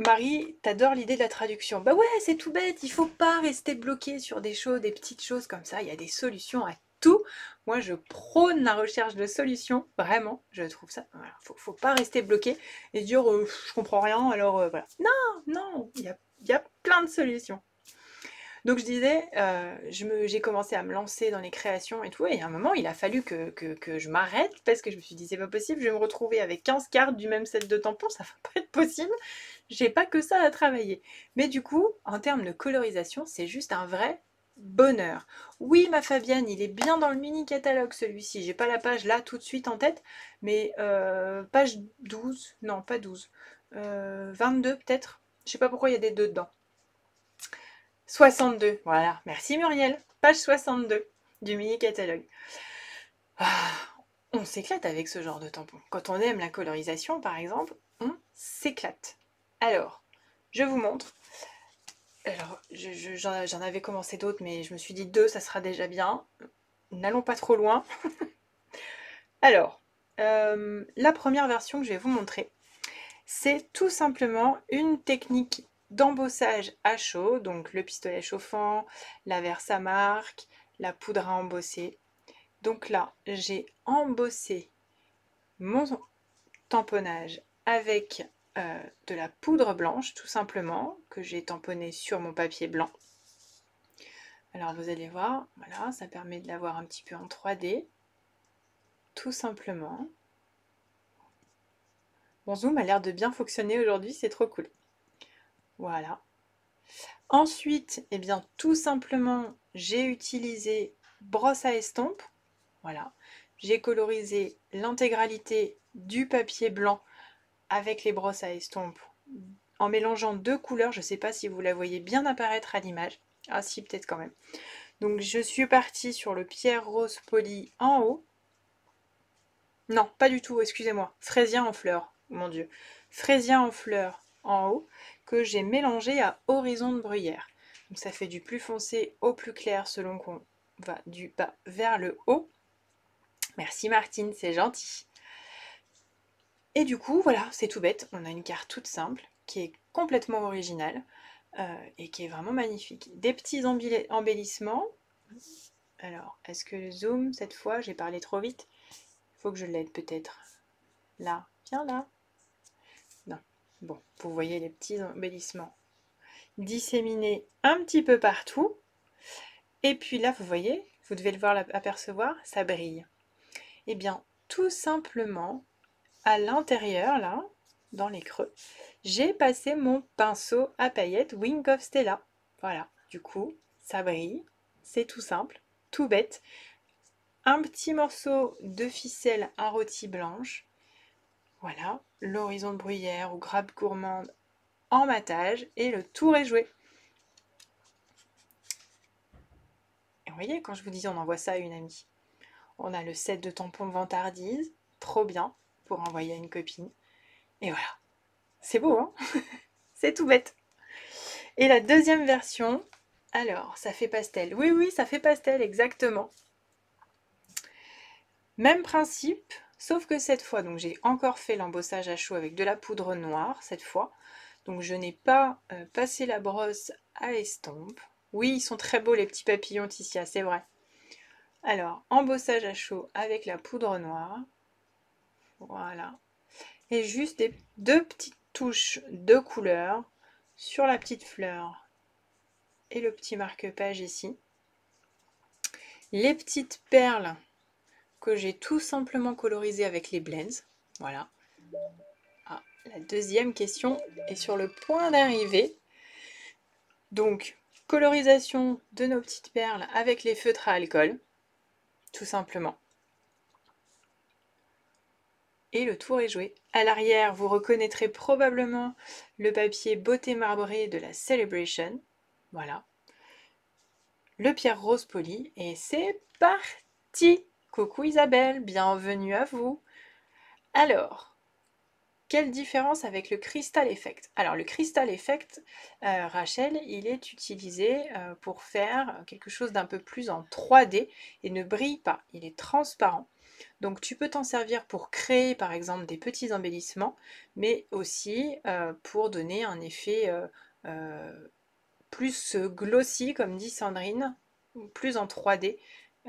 Marie, t'adores l'idée de la traduction. Bah ouais, c'est tout bête, il faut pas rester bloqué sur des choses, des petites choses comme ça. Il y a des solutions à tout. Moi, je prône la recherche de solutions, vraiment. Je trouve ça, voilà, faut, faut pas rester bloqué et dire euh, je comprends rien, alors euh, voilà. Non, non, il y a, y a plein de solutions. Donc je disais, euh, j'ai commencé à me lancer dans les créations et tout, et à un moment il a fallu que, que, que je m'arrête, parce que je me suis dit c'est pas possible, je vais me retrouver avec quinze cartes du même set de tampons, ça va pas être possible, j'ai pas que ça à travailler. Mais du coup, en termes de colorisation, c'est juste un vrai bonheur. Oui ma Fabienne, il est bien dans le mini catalogue celui-ci, j'ai pas la page là tout de suite en tête, mais euh, page douze, non pas douze, euh, vingt-deux peut-être, je sais pas pourquoi il y a des deux dedans. soixante-deux, voilà, merci Muriel, page soixante-deux du mini-catalogue. Ah, on s'éclate avec ce genre de tampon. Quand on aime la colorisation, par exemple, on s'éclate. Alors, je vous montre. Alors, je, je, j'en, j'en avais commencé d'autres, mais je me suis dit deux, ça sera déjà bien. N'allons pas trop loin. Alors, euh, la première version que je vais vous montrer, c'est tout simplement une technique d'embossage à chaud, donc le pistolet chauffant, la Versamark, la poudre à embosser. Donc là, j'ai embossé mon tamponnage avec euh, de la poudre blanche, tout simplement, que j'ai tamponné sur mon papier blanc. Alors vous allez voir, voilà, ça permet de l'avoir un petit peu en trois D, tout simplement. Mon zoom a l'air de bien fonctionner aujourd'hui, c'est trop cool. Voilà. Ensuite, eh bien, tout simplement, j'ai utilisé brosse à estompe. Voilà. J'ai colorisé l'intégralité du papier blanc avec les brosses à estompe en mélangeant deux couleurs. Je ne sais pas si vous la voyez bien apparaître à l'image. Ah si, peut-être quand même. Donc je suis partie sur le Pierre Rose polie en haut. Non, pas du tout, excusez-moi. Frésia en fleurs, mon dieu. Frésia en fleurs en haut, que j'ai mélangé à Horizon de bruyère. Donc ça fait du plus foncé au plus clair selon qu'on va du bas vers le haut. Merci Martine, c'est gentil. Et du coup, voilà, c'est tout bête. On a une carte toute simple, qui est complètement originale, euh, et qui est vraiment magnifique. Des petits embellissements. Alors, est-ce que le zoom, cette fois, j'ai parlé trop vite? Faut que je l'aide peut-être. Là, viens là. Non, bon, vous voyez les petits embellissements disséminés un petit peu partout. Et puis là, vous voyez, vous devez le voir, apercevoir, ça brille. Et bien, tout simplement, à l'intérieur, là, dans les creux, j'ai passé mon pinceau à paillettes Wink of Stella. Voilà, du coup, ça brille. C'est tout simple, tout bête. Un petit morceau de ficelle à rôti blanche. Voilà, l'horizon de bruyère ou grappe gourmande en matage et le tour est joué. Et vous voyez, quand je vous dis on envoie ça à une amie. On a le set de tampons ventardise, trop bien, pour envoyer à une copine. Et voilà, c'est beau, hein? C'est tout bête. Et la deuxième version, alors, ça fait pastel. Oui, oui, ça fait pastel, exactement. Même principe, sauf que cette fois, donc j'ai encore fait l'embossage à chaud avec de la poudre noire, cette fois. Donc je n'ai pas euh, passé la brosse à estompe. Oui, ils sont très beaux les petits papillons Ticia, c'est vrai. Alors, embossage à chaud avec la poudre noire. Voilà. Et juste des, deux petites touches de couleur sur la petite fleur et le petit marque-page ici. Les petites perles que j'ai tout simplement colorisé avec les blends. Voilà. Ah, la deuxième question est sur le point d'arrivée. Donc, colorisation de nos petites perles avec les feutres à alcool, tout simplement. Et le tour est joué. À l'arrière, vous reconnaîtrez probablement le papier Beauté marbré de la Celebration. Voilà. Le Pierre Rose poli. Et c'est parti! Coucou Isabelle, bienvenue à vous. Alors, quelle différence avec le Crystal Effect? Alors le Crystal Effect, euh, Rachel, il est utilisé euh, pour faire quelque chose d'un peu plus en trois D et ne brille pas, il est transparent. Donc tu peux t'en servir pour créer par exemple des petits embellissements, mais aussi euh, pour donner un effet euh, euh, plus glossy, comme dit Sandrine, plus en trois D.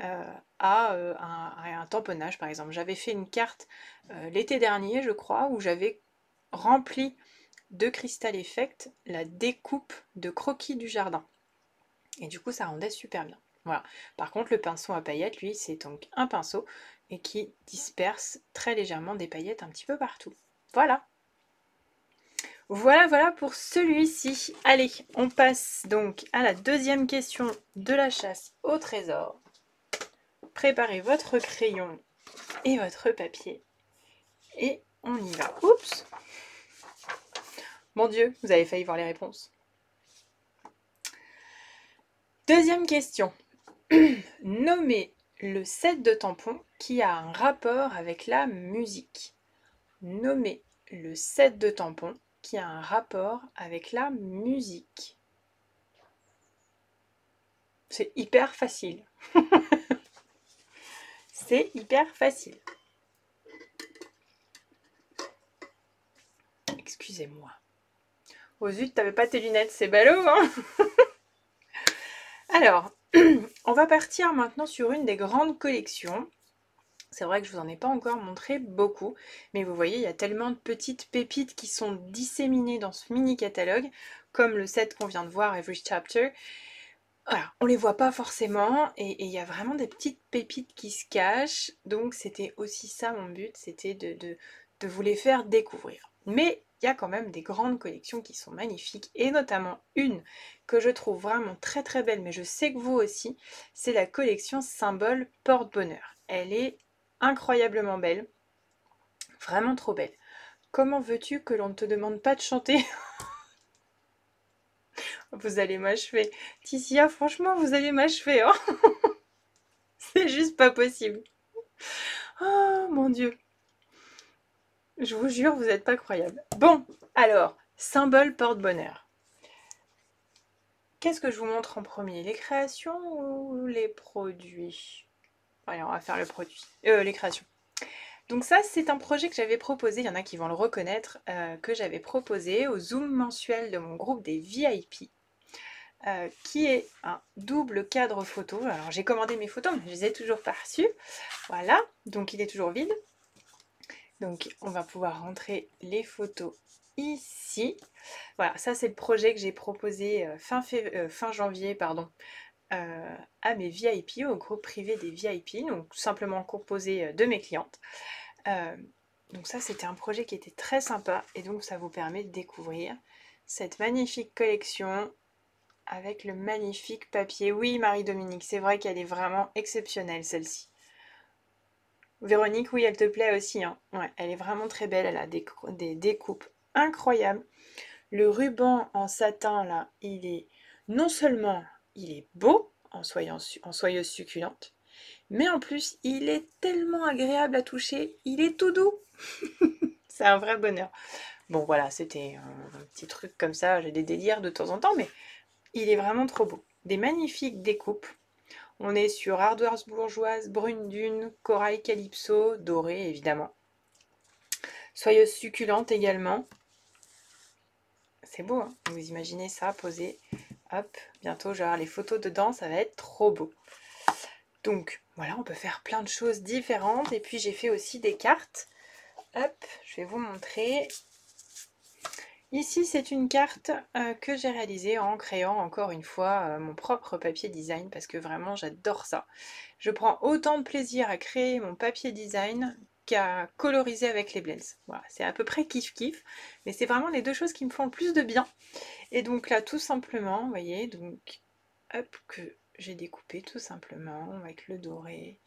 Euh, à, euh, un, à un tamponnage par exemple. J'avais fait une carte euh, l'été dernier je crois où j'avais rempli de Crystal Effect la découpe de croquis du jardin et du coup ça rendait super bien. Voilà. Par contre le pinceau à paillettes lui c'est donc un pinceau et qui disperse très légèrement des paillettes un petit peu partout. Voilà. Voilà, voilà pour celui-ci. Allez, on passe donc à la deuxième question de la chasse au trésor. Préparez votre crayon et votre papier. Et on y va. Oups! Mon Dieu, vous avez failli voir les réponses. Deuxième question. Nommez le set de tampons qui a un rapport avec la musique. Nommez le set de tampons qui a un rapport avec la musique. C'est hyper facile. C'est hyper facile. Excusez-moi. Oh zut, t'avais pas tes lunettes, c'est ballot, hein? Alors, on va partir maintenant sur une des grandes collections. C'est vrai que je vous en ai pas encore montré beaucoup, mais vous voyez, il y a tellement de petites pépites qui sont disséminées dans ce mini catalogue, comme le set qu'on vient de voir, Every Chapter. Voilà, on les voit pas forcément et il y a vraiment des petites pépites qui se cachent. Donc c'était aussi ça mon but, c'était de, de, de vous les faire découvrir. Mais il y a quand même des grandes collections qui sont magnifiques et notamment une que je trouve vraiment très très belle, mais je sais que vous aussi, c'est la collection Symbole Porte Bonheur. Elle est incroyablement belle, vraiment trop belle. Comment veux-tu que l'on ne te demande pas de chanter ? Vous allez m'achever. Tissia, franchement, vous allez m'achever. Hein, c'est juste pas possible. Oh mon Dieu. Je vous jure, vous n'êtes pas croyable. Bon, alors, symbole porte bonheur. Qu'est-ce que je vous montre en premier? Les créations ou les produits? Allez, on va faire le produit. Euh, les créations. Donc ça, c'est un projet que j'avais proposé, il y en a qui vont le reconnaître, euh, que j'avais proposé au Zoom mensuel de mon groupe des V I P, euh, qui est un double cadre photo. Alors j'ai commandé mes photos, mais je les ai toujours pas reçues. Voilà, donc il est toujours vide. Donc on va pouvoir rentrer les photos ici. Voilà, ça c'est le projet que j'ai proposé euh, fin, fév... euh, fin janvier, pardon. Euh, à mes V I P, au groupe privé des V I P, donc simplement composé de mes clientes. Euh, donc ça, c'était un projet qui était très sympa, et donc ça vous permet de découvrir cette magnifique collection avec le magnifique papier. Oui, Marie-Dominique, c'est vrai qu'elle est vraiment exceptionnelle, celle-ci. Véronique, oui, elle te plaît aussi, hein. Ouais, elle est vraiment très belle, elle a des, des découpes incroyables. Le ruban en satin, là, il est non seulement... il est beau en soyeuse succulente, mais en plus, il est tellement agréable à toucher, il est tout doux. C'est un vrai bonheur. Bon, voilà, c'était un petit truc comme ça, j'ai des délires de temps en temps, mais il est vraiment trop beau. Des magnifiques découpes. On est sur Ardoise bourgeoise, Brune Dune, Corail Calypso, doré évidemment. Soyeuse succulente également. C'est beau, hein, vous imaginez ça posé. Hop, bientôt j'aurai les photos dedans, ça va être trop beau. Donc voilà, on peut faire plein de choses différentes. Et puis j'ai fait aussi des cartes. Hop, je vais vous montrer. Ici, c'est une carte euh, que j'ai réalisée en créant encore une fois euh, mon propre papier design. Parce que vraiment, j'adore ça. Je prends autant de plaisir à créer mon papier design qu'à coloriser avec les blends. Voilà, c'est à peu près kiff kiff, mais c'est vraiment les deux choses qui me font le plus de bien. Et donc là, tout simplement, vous voyez, donc hop, que j'ai découpé tout simplement avec le doré.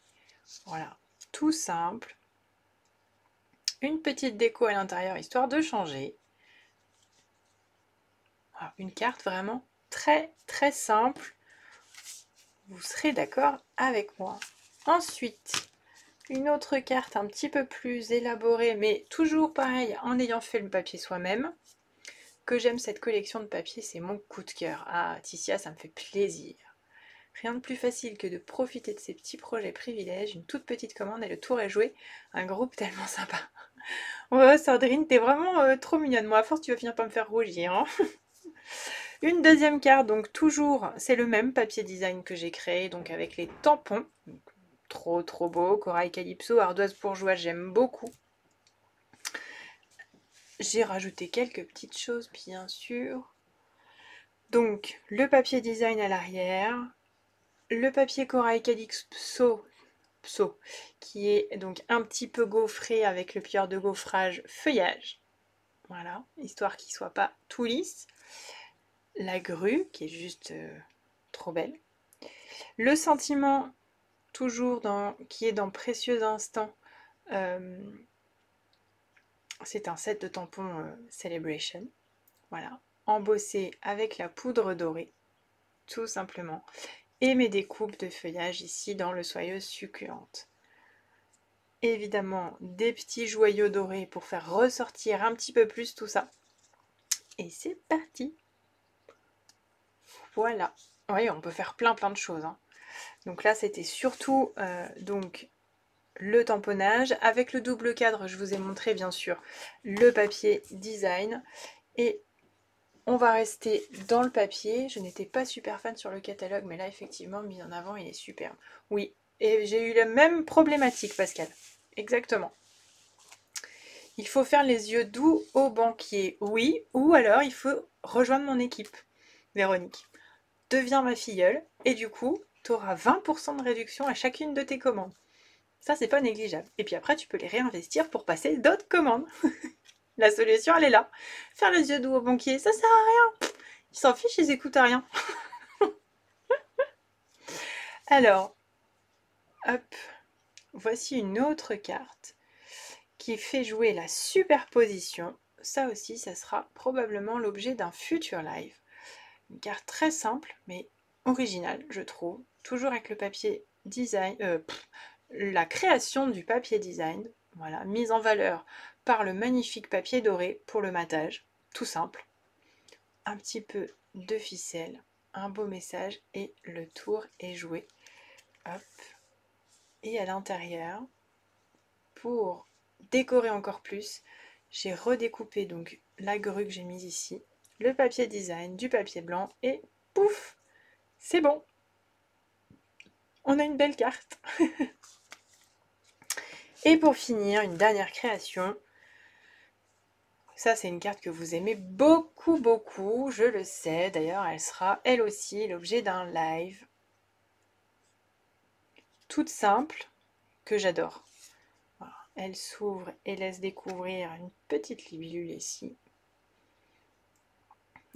Voilà, tout simple. Une petite déco à l'intérieur, histoire de changer. Alors, une carte vraiment très très simple. Vous serez d'accord avec moi. Ensuite... une autre carte un petit peu plus élaborée, mais toujours pareil, en ayant fait le papier soi-même. Que j'aime cette collection de papier, c'est mon coup de cœur. Ah, Tissia, ça me fait plaisir. Rien de plus facile que de profiter de ces petits projets privilèges. Une toute petite commande et le tour est joué. Un groupe tellement sympa. Ouais, Sandrine, t'es vraiment euh, trop mignonne. Moi, à force, tu vas finir par me faire rougir. Hein. Une deuxième carte, donc toujours, c'est le même papier design que j'ai créé, donc avec les tampons. Donc, trop trop beau, Corail Calypso, Ardoise bourgeoise, j'aime beaucoup. J'ai rajouté quelques petites choses, bien sûr. Donc, le papier design à l'arrière, le papier Corail Calypso, pso, qui est donc un petit peu gaufré avec le pierre de gaufrage feuillage. Voilà, histoire qu'il ne soit pas tout lisse. La grue, qui est juste euh, trop belle. Le sentiment... toujours dans, qui est dans Précieux Instant, euh, c'est un set de tampons euh, Celebration, voilà, embossé avec la poudre dorée, tout simplement, et mes découpes de feuillage ici dans le Soyeuse succulente. Évidemment, des petits joyaux dorés pour faire ressortir un petit peu plus tout ça, et c'est parti. Voilà, oui, on peut faire plein plein de choses, hein. Donc là, c'était surtout euh, donc, le tamponnage. Avec le double cadre, je vous ai montré, bien sûr, le papier design. Et on va rester dans le papier. Je n'étais pas super fan sur le catalogue, mais là, effectivement, mis en avant, il est superbe. Oui, et j'ai eu la même problématique, Pascal. Exactement. Il faut faire les yeux doux au banquier. Oui, ou alors il faut rejoindre mon équipe. Véronique, deviens ma filleule. Et du coup... tu auras vingt pour cent de réduction à chacune de tes commandes. Ça, c'est pas négligeable. Et puis après, tu peux les réinvestir pour passer d'autres commandes. La solution, elle est là. Faire les yeux doux au banquier, ça sert à rien. Ils s'en fichent, ils écoutent à rien. Alors, hop, voici une autre carte qui fait jouer la superposition. Ça aussi, ça sera probablement l'objet d'un futur live. Une carte très simple, mais originale, je trouve. Toujours avec le papier design, euh, pff, la création du papier design, voilà, mise en valeur par le magnifique papier doré pour le matage, tout simple. Un petit peu de ficelle, un beau message et le tour est joué. Hop. Et à l'intérieur, pour décorer encore plus, j'ai redécoupé donc la grue que j'ai mise ici, le papier design, du papier blanc et pouf, c'est bon. On a une belle carte. Et pour finir, une dernière création. Ça, c'est une carte que vous aimez beaucoup, beaucoup. Je le sais. D'ailleurs, elle sera, elle aussi, l'objet d'un live. Toute simple, que j'adore. Voilà. Elle s'ouvre et laisse découvrir une petite libellule ici.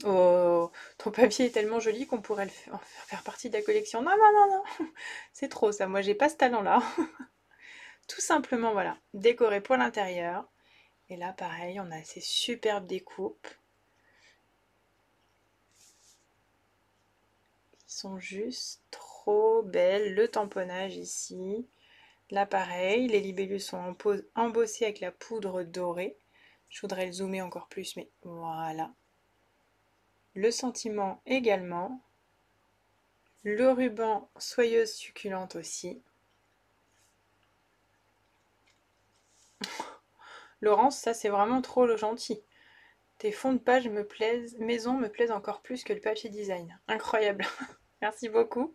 Oh, ton papier est tellement joli qu'on pourrait le faire, faire partie de la collection. Non, non, non, non. C'est trop ça. Moi, j'ai pas ce talent-là. Tout simplement, voilà. Décoré pour l'intérieur. Et là, pareil, on a ces superbes découpes qui sont juste trop belles. Le tamponnage ici. Là, pareil, les libellules sont embossées avec la poudre dorée. Je voudrais le zoomer encore plus, mais voilà. Le sentiment également. Le ruban soyeuse succulente aussi. Laurence, ça c'est vraiment trop le gentil. Tes fonds de page me plaisent, maison me plaisent encore plus que le papier design. Incroyable. Merci beaucoup.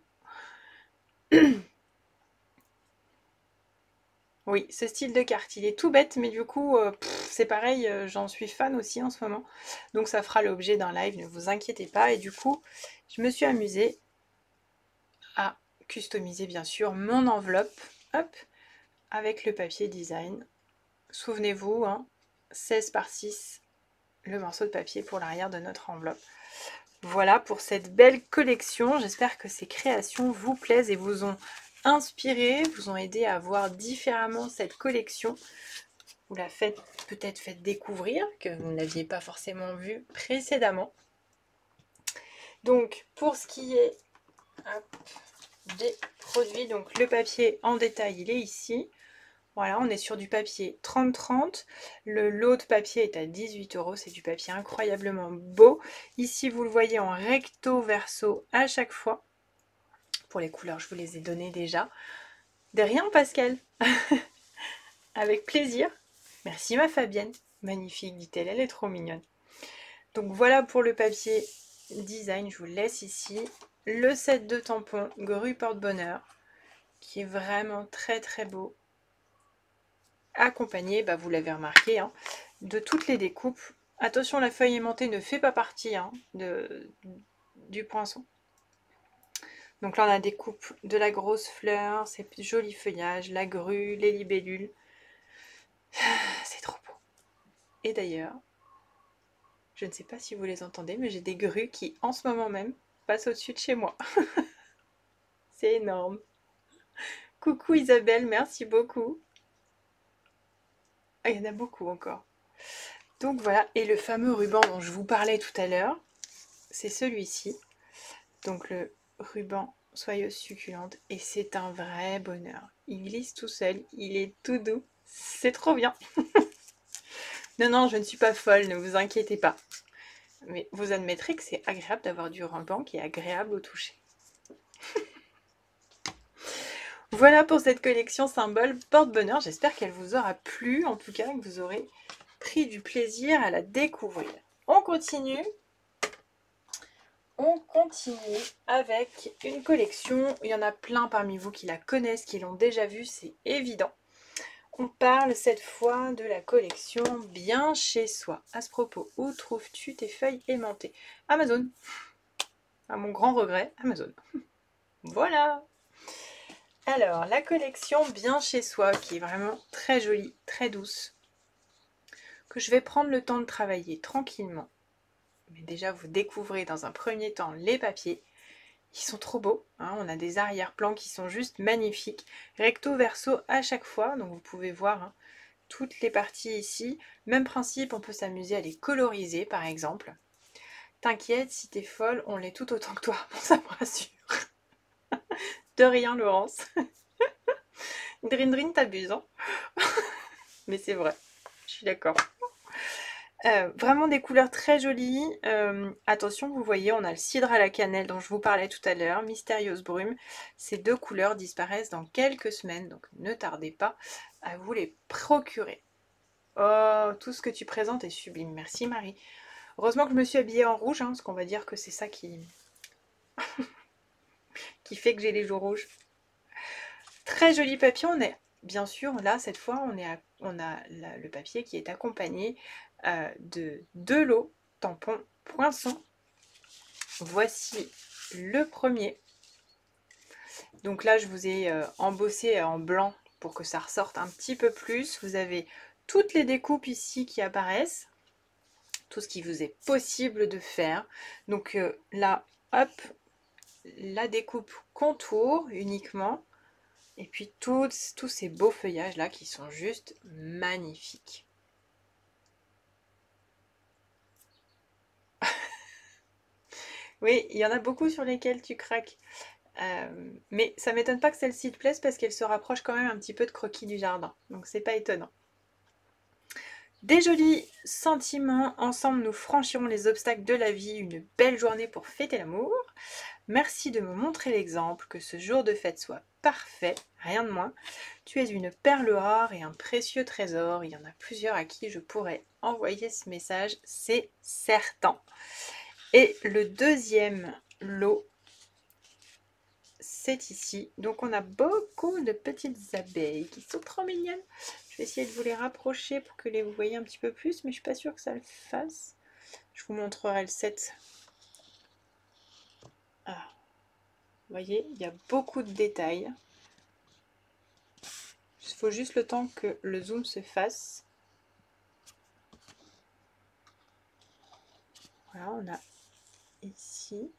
Oui, ce style de carte, il est tout bête, mais du coup, euh, c'est pareil, euh, j'en suis fan aussi en ce moment. Donc ça fera l'objet d'un live, ne vous inquiétez pas. Et du coup, je me suis amusée à customiser, bien sûr, mon enveloppe. Hop, avec le papier design. Souvenez-vous, hein, seize par six, le morceau de papier pour l'arrière de notre enveloppe. Voilà pour cette belle collection. J'espère que ces créations vous plaisent et vous ont inspiré, vous ont aidé à voir différemment cette collection. Vous la faites peut-être faites découvrir, que vous ne l'aviez pas forcément vue précédemment. Donc, pour ce qui est hop, des produits, donc le papier en détail, il est ici. Voilà, on est sur du papier trente trente. Le lot de papier est à dix-huit euros. C'est du papier incroyablement beau. Ici, vous le voyez en recto verso à chaque fois. Pour les couleurs, je vous les ai données déjà. De rien, Pascal. Avec plaisir. Merci, ma Fabienne. Magnifique, dit-elle. Elle est trop mignonne. Donc, voilà pour le papier design. Je vous laisse ici. Le set de tampons grue porte bonheur qui est vraiment très, très beau. Accompagné, bah vous l'avez remarqué, hein, de toutes les découpes. Attention, la feuille aimantée ne fait pas partie hein, de, du poinçon. Donc là, on a des coupes de la grosse fleur, ces jolis feuillages, la grue, les libellules. C'est trop beau. Et d'ailleurs, je ne sais pas si vous les entendez, mais j'ai des grues qui, en ce moment même, passent au-dessus de chez moi. C'est énorme. Coucou Isabelle, merci beaucoup. Ah, il y en a beaucoup encore. Donc voilà, et le fameux ruban dont je vous parlais tout à l'heure, c'est celui-ci. Donc le ruban soyeuse succulente, et c'est un vrai bonheur. Il glisse tout seul, il est tout doux, c'est trop bien. Non, non, je ne suis pas folle, ne vous inquiétez pas. Mais vous admettrez que c'est agréable d'avoir du ruban qui est agréable au toucher. Voilà pour cette collection Symbole Porte Bonheur. J'espère qu'elle vous aura plu, en tout cas que vous aurez pris du plaisir à la découvrir. On continue. On continue avec une collection. Il y en a plein parmi vous qui la connaissent, qui l'ont déjà vue, c'est évident. On parle cette fois de la collection Bien Chez Soi. À ce propos, où trouves-tu tes feuilles aimantées? Amazon. À mon grand regret, Amazon. Voilà. Alors, la collection Bien Chez Soi, qui est vraiment très jolie, très douce, que je vais prendre le temps de travailler tranquillement. Mais déjà, vous découvrez dans un premier temps les papiers. Ils sont trop beaux, hein. On a des arrière-plans qui sont juste magnifiques. Recto verso à chaque fois, donc vous pouvez voir hein, toutes les parties ici. Même principe, on peut s'amuser à les coloriser, par exemple. T'inquiète, si t'es folle, on l'est tout autant que toi. Bon, ça me rassure. De rien, Laurence. Drin Drin t'abuses, hein. Mais c'est vrai, je suis d'accord. Euh, vraiment des couleurs très jolies. Euh, attention, vous voyez, on a le cidre à la cannelle dont je vous parlais tout à l'heure, Mystérieuse brume. Ces deux couleurs disparaissent dans quelques semaines, donc ne tardez pas à vous les procurer. Oh, tout ce que tu présentes est sublime. Merci Marie. Heureusement que je me suis habillée en rouge, hein, parce qu'on va dire que c'est ça qui... qui fait que j'ai les joues rouges. Très joli papier, on est... Bien sûr, là, cette fois, on, est à, on a la, le papier qui est accompagné euh, de deux lots, tampons, poinçons. Voici le premier. Donc là, je vous ai euh, embossé en blanc pour que ça ressorte un petit peu plus. Vous avez toutes les découpes ici qui apparaissent, tout ce qui vous est possible de faire. Donc euh, là, hop, la découpe contour uniquement. Et puis tous, tous ces beaux feuillages là qui sont juste magnifiques. Oui, il y en a beaucoup sur lesquels tu craques. Euh, mais ça ne m'étonne pas que celle-ci te plaise parce qu'elle se rapproche quand même un petit peu de croquis du jardin. Donc c'est pas étonnant. Des jolis sentiments. Ensemble, nous franchirons les obstacles de la vie. Une belle journée pour fêter l'amour. Merci de me montrer l'exemple. Que ce jour de fête soit parfait, rien de moins. Tu es une perle rare et un précieux trésor. Il y en a plusieurs à qui je pourrais envoyer ce message, c'est certain. Et le deuxième lot, c'est ici. Donc on a beaucoup de petites abeilles qui sont trop mignonnes. Je vais essayer de vous les rapprocher pour que les vous voyez un petit peu plus, mais je suis pas sûre que ça le fasse. Je vous montrerai le set. Ah. Vous voyez, il y a beaucoup de détails. Il faut juste le temps que le zoom se fasse. Voilà, on a ici.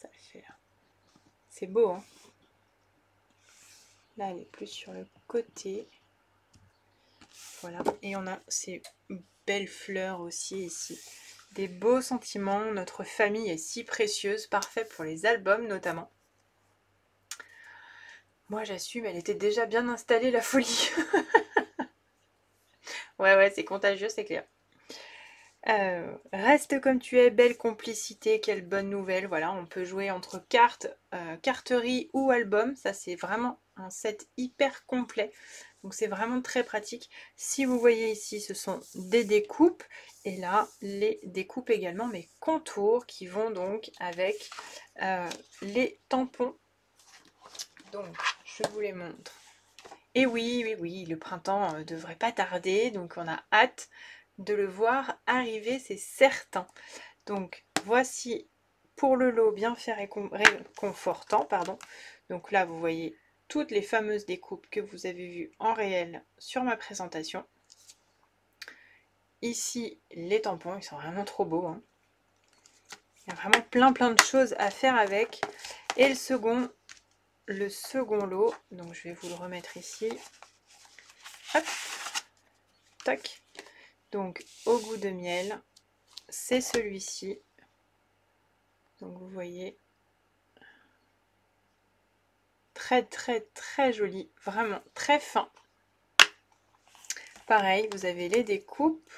Ça le fait. C'est beau, hein? Là, elle est plus sur le côté. Voilà, et on a ces belles fleurs aussi ici. Des beaux sentiments, notre famille est si précieuse, parfait pour les albums notamment. Moi j'assume, elle était déjà bien installée la folie. Ouais ouais, c'est contagieux, c'est clair. Euh, reste comme tu es, belle complicité, quelle bonne nouvelle. Voilà, on peut jouer entre cartes, euh, carterie ou album. Ça c'est vraiment un set hyper complet. Donc c'est vraiment très pratique. Si vous voyez ici, ce sont des découpes. Et là, les découpes également, mais contours qui vont donc avec euh, les tampons. Donc, je vous les montre. Et oui, oui, oui, le printemps ne devrait pas tarder. Donc on a hâte de le voir arriver, c'est certain. Donc voici pour le lot bien fait réconfortant. Pardon. Donc là, vous voyez... toutes les fameuses découpes que vous avez vues en réel sur ma présentation. Ici, les tampons, ils sont vraiment trop beaux, hein. Il y a vraiment plein plein de choses à faire avec. Et le second, le second lot, donc je vais vous le remettre ici. Hop, tac. Donc, au goût de miel, c'est celui-ci. Donc, vous voyez... très très très joli, vraiment très fin. Pareil, vous avez les découpes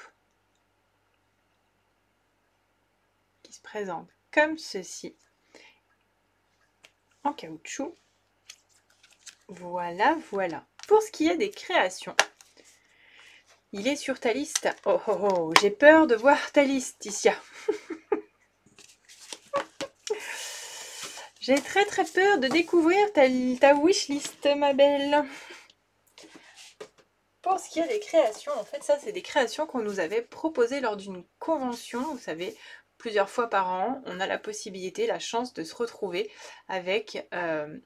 qui se présentent comme ceci, en caoutchouc. Voilà, voilà. Pour ce qui est des créations, il est sur ta liste. Oh oh oh, j'ai peur de voir ta liste, Ticia. J'ai très très peur de découvrir ta, ta wishlist, ma belle. Pour ce qui est des créations, en fait ça c'est des créations qu'on nous avait proposées lors d'une convention, vous savez, plusieurs fois par an. On a la possibilité, la chance de se retrouver avec, euh,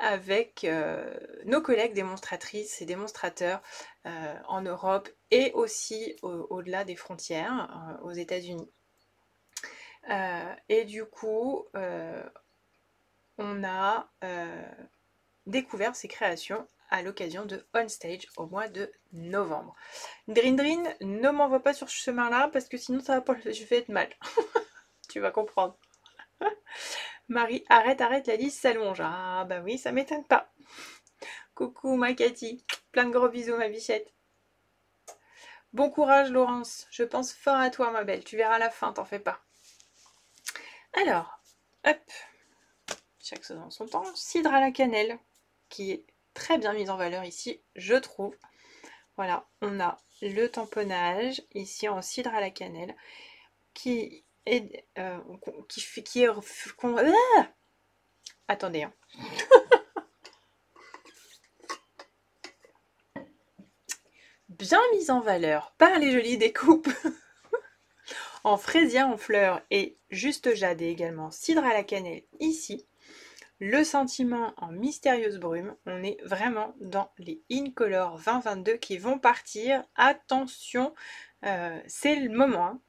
avec euh, nos collègues démonstratrices et démonstrateurs euh, en Europe et aussi au, au-delà des frontières, euh, aux États-Unis. Euh, et du coup, euh, on a euh, découvert ces créations à l'occasion de On Stage au mois de novembre. Drin Drin, ne m'envoie pas sur ce chemin-là parce que sinon ça va pas, je vais être mal. Tu vas comprendre. Marie, arrête, arrête, la liste s'allonge. Ah bah oui, ça m'étonne pas. Coucou ma Cathy, plein de gros bisous ma bichette. Bon courage Laurence, je pense fort à toi ma belle, tu verras la fin, t'en fais pas. Alors, hop, chaque chose en son temps, Cidre à la cannelle, qui est très bien mise en valeur ici, je trouve. Voilà, on a le tamponnage ici en cidre à la cannelle, qui est... Euh, qui, qui, qui est ah attendez, hein. Bien mise en valeur par les jolies découpes en Frésia en fleurs et Juste Jade et également Cidre à la cannelle ici. Le sentiment en Mystérieuse brume, on est vraiment dans les Incolor vingt vingt-deux qui vont partir. Attention, euh, c'est le moment, hein.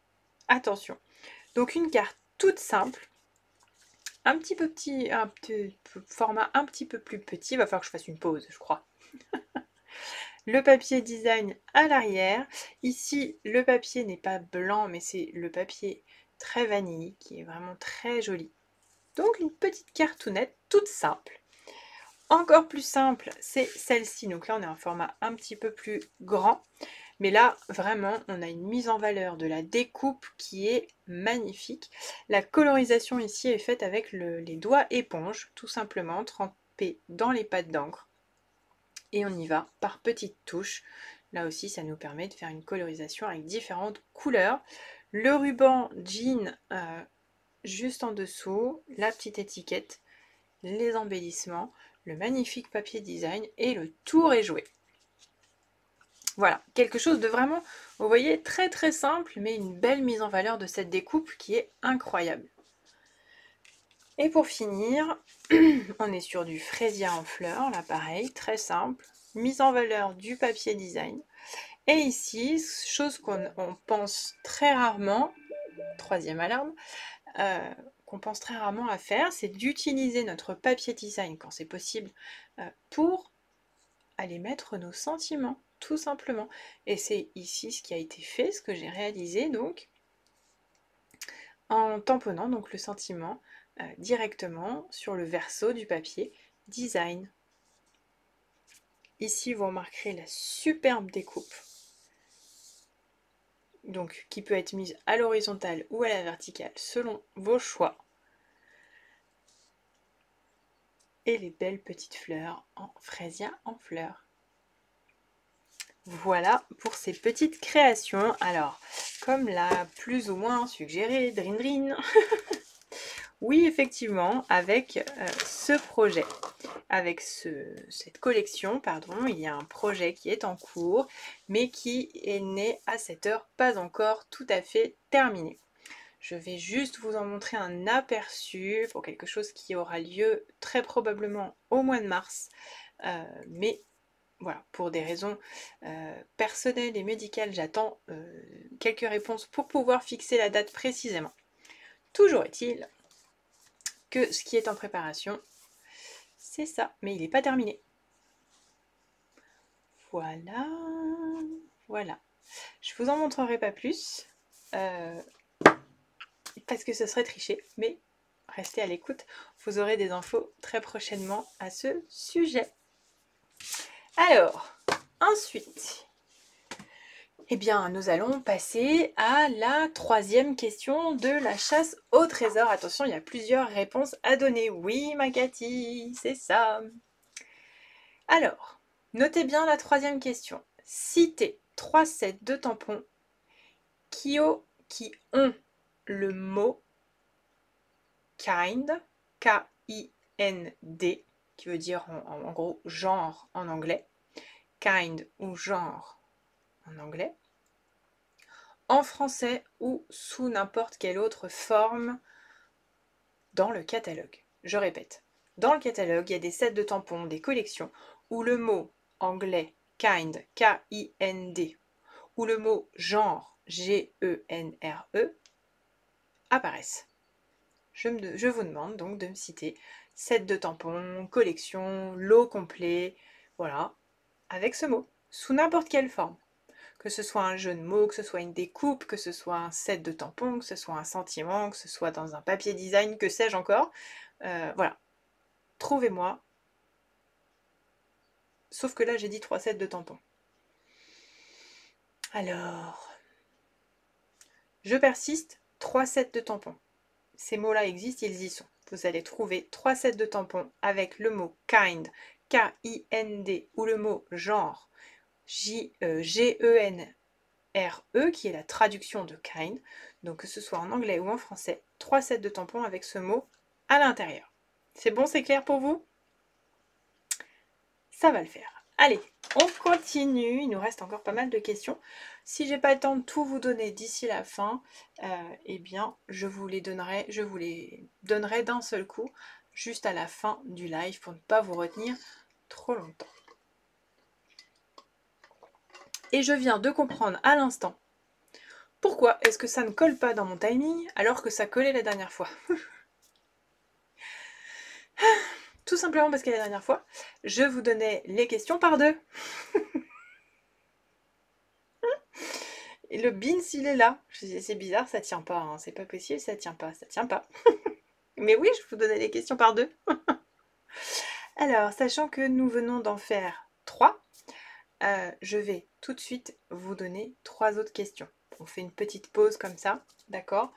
Attention. Donc une carte toute simple, un petit peu petit, un petit format un petit peu plus petit, il va falloir que je fasse une pause je crois. Le papier design à l'arrière. Ici, le papier n'est pas blanc, mais c'est le papier très vanille, qui est vraiment très joli. Donc, une petite cartoonette toute simple. Encore plus simple, c'est celle-ci. Donc là, on est en format un petit peu plus grand. Mais là, vraiment, on a une mise en valeur de la découpe qui est magnifique. La colorisation ici est faite avec le, les doigts éponge, tout simplement, trempés dans les pattes d'encre. Et on y va par petites touches. Là aussi, ça nous permet de faire une colorisation avec différentes couleurs. Le ruban jean euh, juste en dessous, la petite étiquette, les embellissements, le magnifique papier design et le tour est joué. Voilà, quelque chose de vraiment, vous voyez, très très simple, mais une belle mise en valeur de cette découpe qui est incroyable. Et pour finir, on est sur du Frésia en fleurs, là pareil, très simple, mise en valeur du papier design. Et ici, chose qu'on pense très rarement, troisième alarme, euh, qu'on pense très rarement à faire, c'est d'utiliser notre papier design quand c'est possible euh, pour aller mettre nos sentiments, tout simplement. Et c'est ici ce qui a été fait, ce que j'ai réalisé donc, en tamponnant donc le sentiment directement sur le verso du papier design. Ici vous remarquerez la superbe découpe donc qui peut être mise à l'horizontale ou à la verticale selon vos choix et les belles petites fleurs en Frésia en fleurs. Voilà pour ces petites créations. Alors comme l'a plus ou moins suggéré Drin Drin. Oui, effectivement, avec euh, ce projet, avec ce, cette collection, pardon, il y a un projet qui est en cours, mais qui est né à cette heure, pas encore tout à fait terminé. Je vais juste vous en montrer un aperçu pour quelque chose qui aura lieu très probablement au mois de mars, euh, mais voilà, pour des raisons euh, personnelles et médicales, j'attends euh, quelques réponses pour pouvoir fixer la date précisément. Toujours est-il que ce qui est en préparation, c'est ça, mais il n'est pas terminé. Voilà, voilà. Je vous en montrerai pas plus, euh, parce que ce serait tricher, mais restez à l'écoute, vous aurez des infos très prochainement à ce sujet. Alors, ensuite, eh bien, nous allons passer à la troisième question de la chasse au trésor. Attention, il y a plusieurs réponses à donner. Oui, ma Cathy, c'est ça. Alors, notez bien la troisième question. Citez trois sets de tampons qui ont le mot kind, K I N D, qui veut dire en, en gros genre en anglais, kind ou genre en anglais, en français ou sous n'importe quelle autre forme dans le catalogue. Je répète, dans le catalogue, il y a des sets de tampons, des collections, où le mot anglais kind, K I N D, ou le mot genre, G E N R E, apparaissent. Je, me, je vous demande donc de me citer sets de tampons, collections, lot complet, Voilà, avec ce mot, sous n'importe quelle forme. Que ce soit un jeu de mots, que ce soit une découpe, que ce soit un set de tampons, que ce soit un sentiment, que ce soit dans un papier design, que sais-je encore. Euh, voilà, trouvez-moi. Sauf que là, j'ai dit trois sets de tampons. Alors, je persiste, trois sets de tampons. Ces mots-là existent, ils y sont. Vous allez trouver trois sets de tampons avec le mot kind, K I N D, ou le mot genre, J E G E N R E, qui est la traduction de kind. Donc que ce soit en anglais ou en français, trois sets de tampons avec ce mot à l'intérieur. C'est bon, c'est clair pour vous? Ça va le faire. Allez, on continue. Il nous reste encore pas mal de questions. Si j'ai pas le temps de tout vous donner d'ici la fin, euh, eh bien, je vous les donnerai, je vous les donnerai d'un seul coup, juste à la fin du live, pour ne pas vous retenir trop longtemps. Et je viens de comprendre à l'instant pourquoi est-ce que ça ne colle pas dans mon timing alors que ça collait la dernière fois. Tout simplement parce que la dernière fois, je vous donnais les questions par deux. Et le bins, il est là. C'est bizarre, ça tient pas. Hein. C'est pas possible, ça tient pas, ça tient pas. Mais oui, je vous donnais les questions par deux. Alors, sachant que nous venons d'en faire trois, euh, je vais tout de suite vous donner trois autres questions. On fait une petite pause comme ça, d'accord?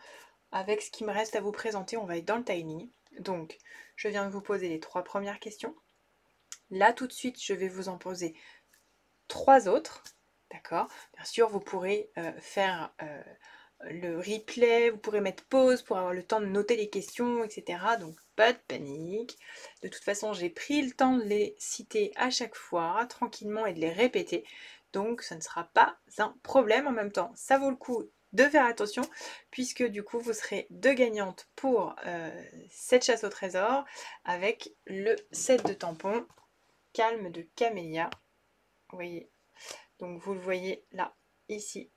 Avec ce qui me reste à vous présenter, on va être dans le timing. Donc, je viens de vous poser les trois premières questions. Là, tout de suite, je vais vous en poser trois autres. D'accord? Bien sûr, vous pourrez euh, faire euh, le replay, vous pourrez mettre pause pour avoir le temps de noter les questions, et cetera. Donc, pas de panique. De toute façon, j'ai pris le temps de les citer à chaque fois, tranquillement, et de les répéter. Donc, ça ne sera pas un problème. En même temps, ça vaut le coup de faire attention, puisque du coup vous serez deux gagnantes pour euh, cette chasse au trésor avec le set de tampons Calme de Camélia. Vous voyez, donc vous le voyez là, ici.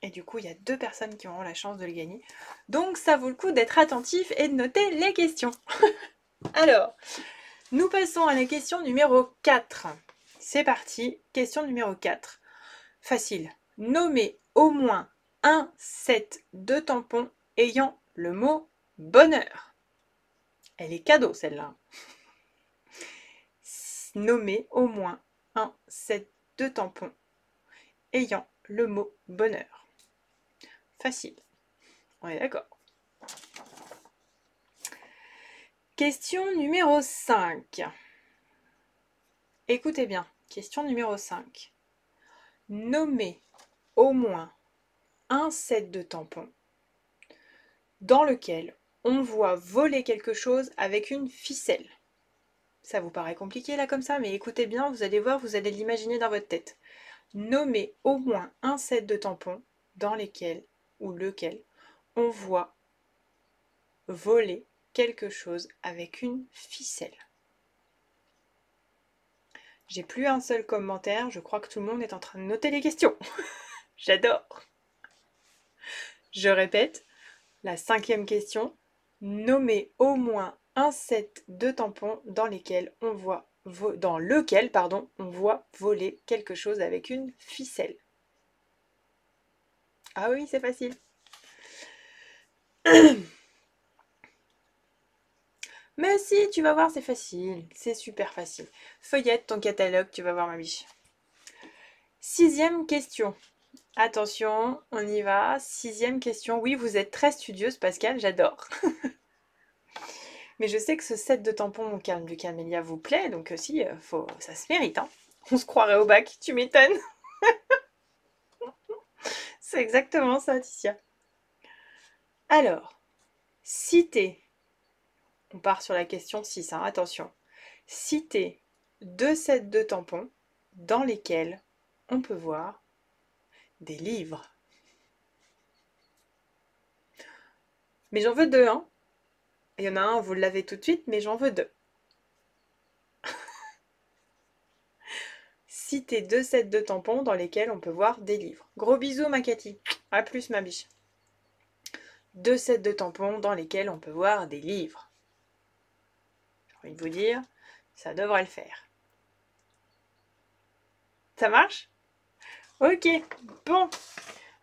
Et du coup, il y a deux personnes qui auront la chance de le gagner. Donc ça vaut le coup d'être attentif et de noter les questions. Alors, nous passons à la question numéro quatre. C'est parti, question numéro quatre. Facile. Nommez au moins un set de tampons ayant le mot bonheur. Elle est cadeau celle-là. Nommez au moins un set de tampons ayant le mot bonheur. Facile. On est d'accord. Question numéro cinq. Écoutez bien. Question numéro cinq. Nommez au moins un set de tampons dans lequel on voit voler quelque chose avec une ficelle. Ça vous paraît compliqué là comme ça, mais écoutez bien, vous allez voir, vous allez l'imaginer dans votre tête. Nommez au moins un set de tampons dans lesquels ou lequel on voit voler quelque chose avec une ficelle. J'ai plus un seul commentaire, je crois que tout le monde est en train de noter les questions. J'adore. Je répète, la cinquième question. Nommez au moins un set de tampons dans lesquels on voit dans lequel pardon, on voit voler quelque chose avec une ficelle. Ah oui, c'est facile. Mais si, tu vas voir, c'est facile. C'est super facile. Feuillette ton catalogue, tu vas voir ma biche. Sixième question. Attention, on y va. Sixième question. Oui, vous êtes très studieuse, Pascal, j'adore. Mais je sais que ce set de tampons, mon Calme de Camélia, vous plaît. Donc si, faut, ça se mérite. Hein. On se croirait au bac, tu m'étonnes. C'est exactement ça, Titia. Alors, citez. On part sur la question six, hein, attention. Citez deux sets de tampons dans lesquels on peut voir des livres. Mais j'en veux deux, hein. Il y en a un, vous l'avez tout de suite, mais j'en veux deux. Citez deux sets de tampons dans lesquels on peut voir des livres. Gros bisous, ma Cathy. A plus, ma biche. Deux sets de tampons dans lesquels on peut voir des livres. J'ai envie de vous dire, ça devrait le faire. Ça marche? Ok, bon.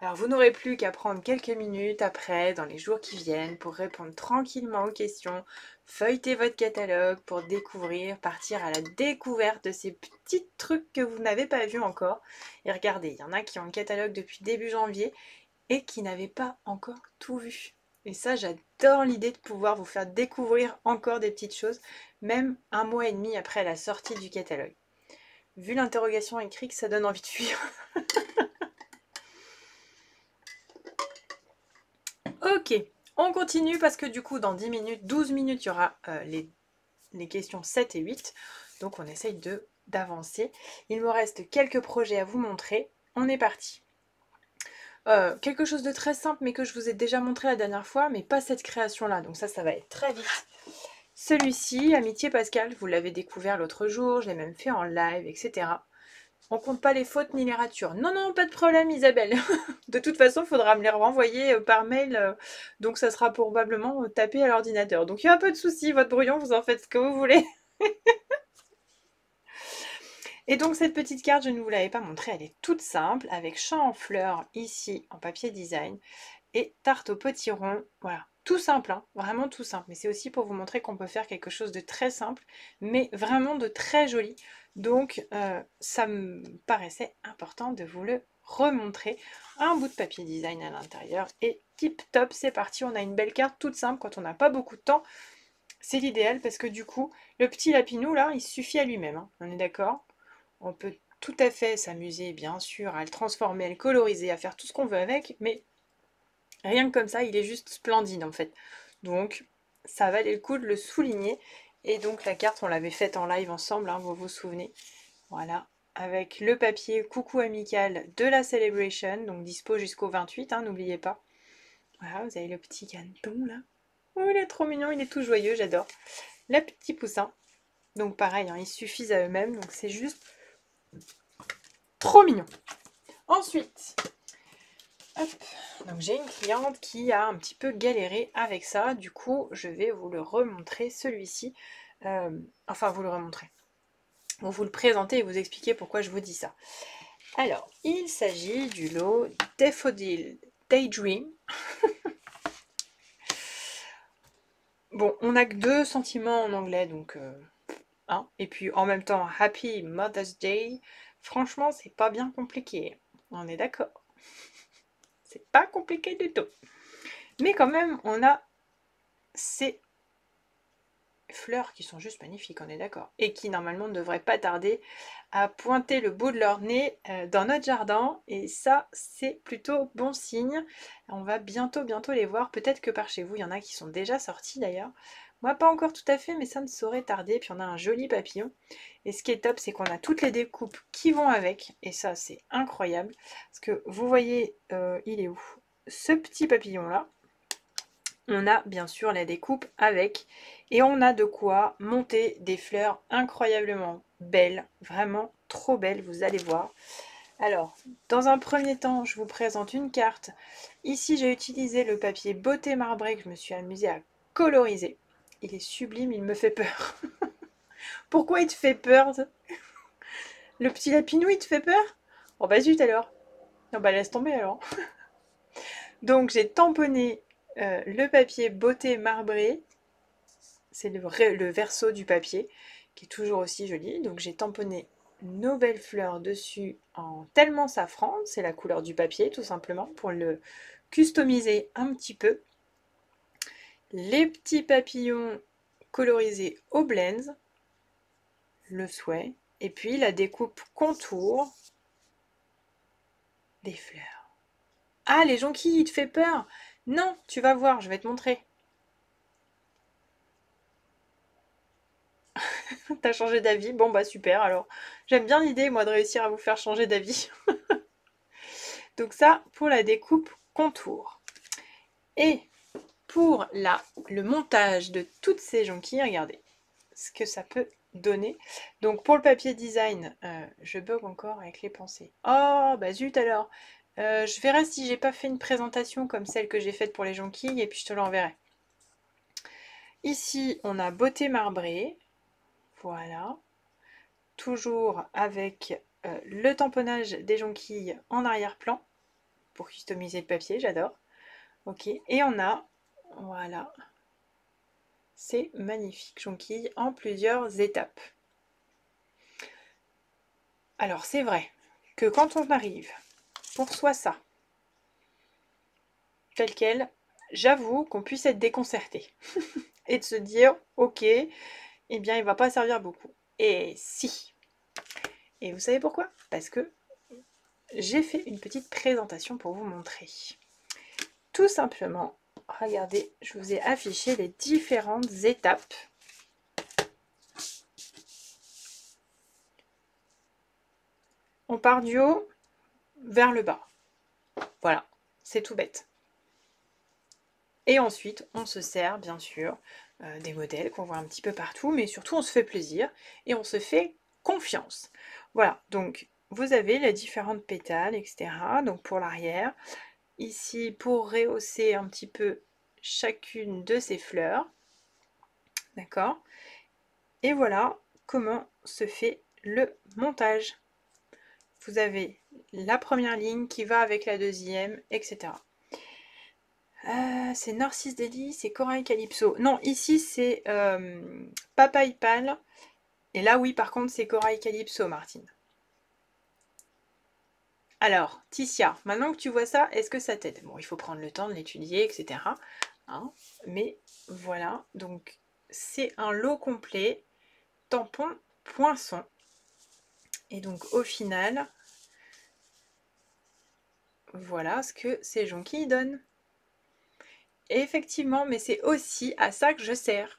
Alors vous n'aurez plus qu'à prendre quelques minutes après, dans les jours qui viennent, pour répondre tranquillement aux questions, feuilleter votre catalogue pour découvrir, partir à la découverte de ces petits trucs que vous n'avez pas vus encore. Et regardez, il y en a qui ont le catalogue depuis début janvier et qui n'avaient pas encore tout vu. Et ça, j'adore l'idée de pouvoir vous faire découvrir encore des petites choses, même un mois et demi après la sortie du catalogue. Vu l'interrogation écrite, ça donne envie de fuir. Ok, on continue parce que du coup, dans dix minutes, douze minutes, il y aura euh, les, les questions sept et huit. Donc, on essaye de d'avancer. Il me reste quelques projets à vous montrer. On est parti. Euh, quelque chose de très simple mais que je vous ai déjà montré la dernière fois, mais pas cette création là, donc ça ça va être très vite. Celui-ci, Amitié Pascal, vous l'avez découvert l'autre jour, je l'ai même fait en live, etc. On compte pas les fautes ni les ratures. Non non, pas de problème Isabelle. De toute façon il faudra me les renvoyer par mail, donc ça sera probablement tapé à l'ordinateur, donc il y a un peu de soucis, votre brouillon vous en faites ce que vous voulez. Et donc cette petite carte, je ne vous l'avais pas montrée, elle est toute simple, avec chat en fleurs ici en papier design et tarte au potiron, voilà, tout simple, hein, vraiment tout simple. Mais c'est aussi pour vous montrer qu'on peut faire quelque chose de très simple, mais vraiment de très joli. Donc euh, ça me paraissait important de vous le remontrer. Un bout de papier design à l'intérieur et tip top, c'est parti, on a une belle carte toute simple quand on n'a pas beaucoup de temps. C'est l'idéal parce que du coup, le petit lapinou là, il suffit à lui-même, hein, on est d'accord ? On peut tout à fait s'amuser, bien sûr, à le transformer, à le coloriser, à faire tout ce qu'on veut avec, mais rien que comme ça, il est juste splendide, en fait. Donc, ça valait le coup de le souligner. Et donc, la carte, on l'avait faite en live ensemble, hein, vous vous souvenez. Voilà, avec le papier coucou amical de la Celebration, donc dispo jusqu'au vingt-huit, hein, n'oubliez pas. Voilà, vous avez le petit caneton, là. Oh, il est trop mignon, il est tout joyeux, j'adore. Le petit poussin. Donc, pareil, hein, ils suffisent à eux-mêmes, donc c'est juste... trop mignon. Ensuite, hop, donc j'ai une cliente qui a un petit peu galéré avec ça, du coup je vais vous le remontrer celui-ci, euh, enfin vous le remontrer, on vous le présenter et vous expliquer pourquoi je vous dis ça. Alors il s'agit du lot Daffodil Daydream. Bon, on n'a que deux sentiments en anglais, donc euh, hein, et puis en même temps Happy Mother's Day. Franchement, c'est pas bien compliqué, on est d'accord. C'est pas compliqué du tout. Mais quand même, on a ces fleurs qui sont juste magnifiques, on est d'accord. Et qui normalement ne devraient pas tarder à pointer le bout de leur nez dans notre jardin. Et ça, c'est plutôt bon signe. On va bientôt, bientôt les voir. Peut-être que par chez vous, il y en a qui sont déjà sortis d'ailleurs. Moi, pas encore tout à fait, mais ça ne saurait tarder. Puis on a un joli papillon. Et ce qui est top, c'est qu'on a toutes les découpes qui vont avec. Et ça, c'est incroyable. Parce que vous voyez, euh, il est où? Ce petit papillon-là. On a bien sûr la découpe avec. Et on a de quoi monter des fleurs incroyablement belles. Vraiment trop belles, vous allez voir. Alors, dans un premier temps, je vous présente une carte. Ici, j'ai utilisé le papier Beauté marbré que je me suis amusée à coloriser. Il est sublime, il me fait peur. Pourquoi il te fait peur? Le petit lapinou, il te fait peur? Oh bah zut alors. Non bah laisse tomber alors. Donc j'ai tamponné euh, le papier Beauté marbré. C'est le, le verso du papier qui est toujours aussi joli. Donc j'ai tamponné nos belles fleurs dessus en tellement safran. C'est la couleur du papier tout simplement pour le customiser un petit peu. Les petits papillons colorisés au blends, le souhait, et puis la découpe contour des fleurs. Ah, les jonquilles, il te fait peur? Non, tu vas voir, je vais te montrer. T'as changé d'avis? Bon, bah super, alors. J'aime bien l'idée, moi, de réussir à vous faire changer d'avis. Donc ça, pour la découpe contour. Et... pour la, le montage de toutes ces jonquilles, regardez ce que ça peut donner. Donc pour le papier design, euh, je bug encore avec les pensées. Oh bah zut alors, euh, je verrai si j'ai pas fait une présentation comme celle que j'ai faite pour les jonquilles et puis je te l'enverrai. Ici on a Beauté marbrée, voilà, toujours avec euh, le tamponnage des jonquilles en arrière-plan pour customiser le papier, j'adore. Ok, et on a, voilà, ces magnifiques jonquilles en plusieurs étapes. Alors c'est vrai que quand on arrive pour soi ça, tel quel, j'avoue qu'on puisse être déconcerté et de se dire ok, eh bien il ne va pas servir beaucoup. Et si. Et vous savez pourquoi? Parce que j'ai fait une petite présentation pour vous montrer. Tout simplement, regardez, je vous ai affiché les différentes étapes . On part du haut vers le bas. Voilà, c'est tout bête. Et ensuite, on se sert bien sûr euh, des modèles qu'on voit un petit peu partout, mais surtout on se fait plaisir et on se fait confiance. Voilà, donc vous avez les différentes pétales, et cetera. Donc pour l'arrière, ici pour rehausser un petit peu chacune de ces fleurs. D'accord? Et voilà comment se fait le montage. Vous avez la première ligne qui va avec la deuxième, et cetera. Euh, c'est Narcisse Délie, c'est Corail Calypso. Non, ici c'est euh, Papaye Pâle. Et là, oui, par contre, c'est Corail Calypso, Martine. Alors, Ticia, maintenant que tu vois ça, est-ce que ça t'aide? Bon, il faut prendre le temps de l'étudier, et cetera. Hein, mais voilà, donc c'est un lot complet, tampon, poinçon. Et donc au final, voilà ce que ces jonquilles donnent. Et effectivement, mais c'est aussi à ça que je sers.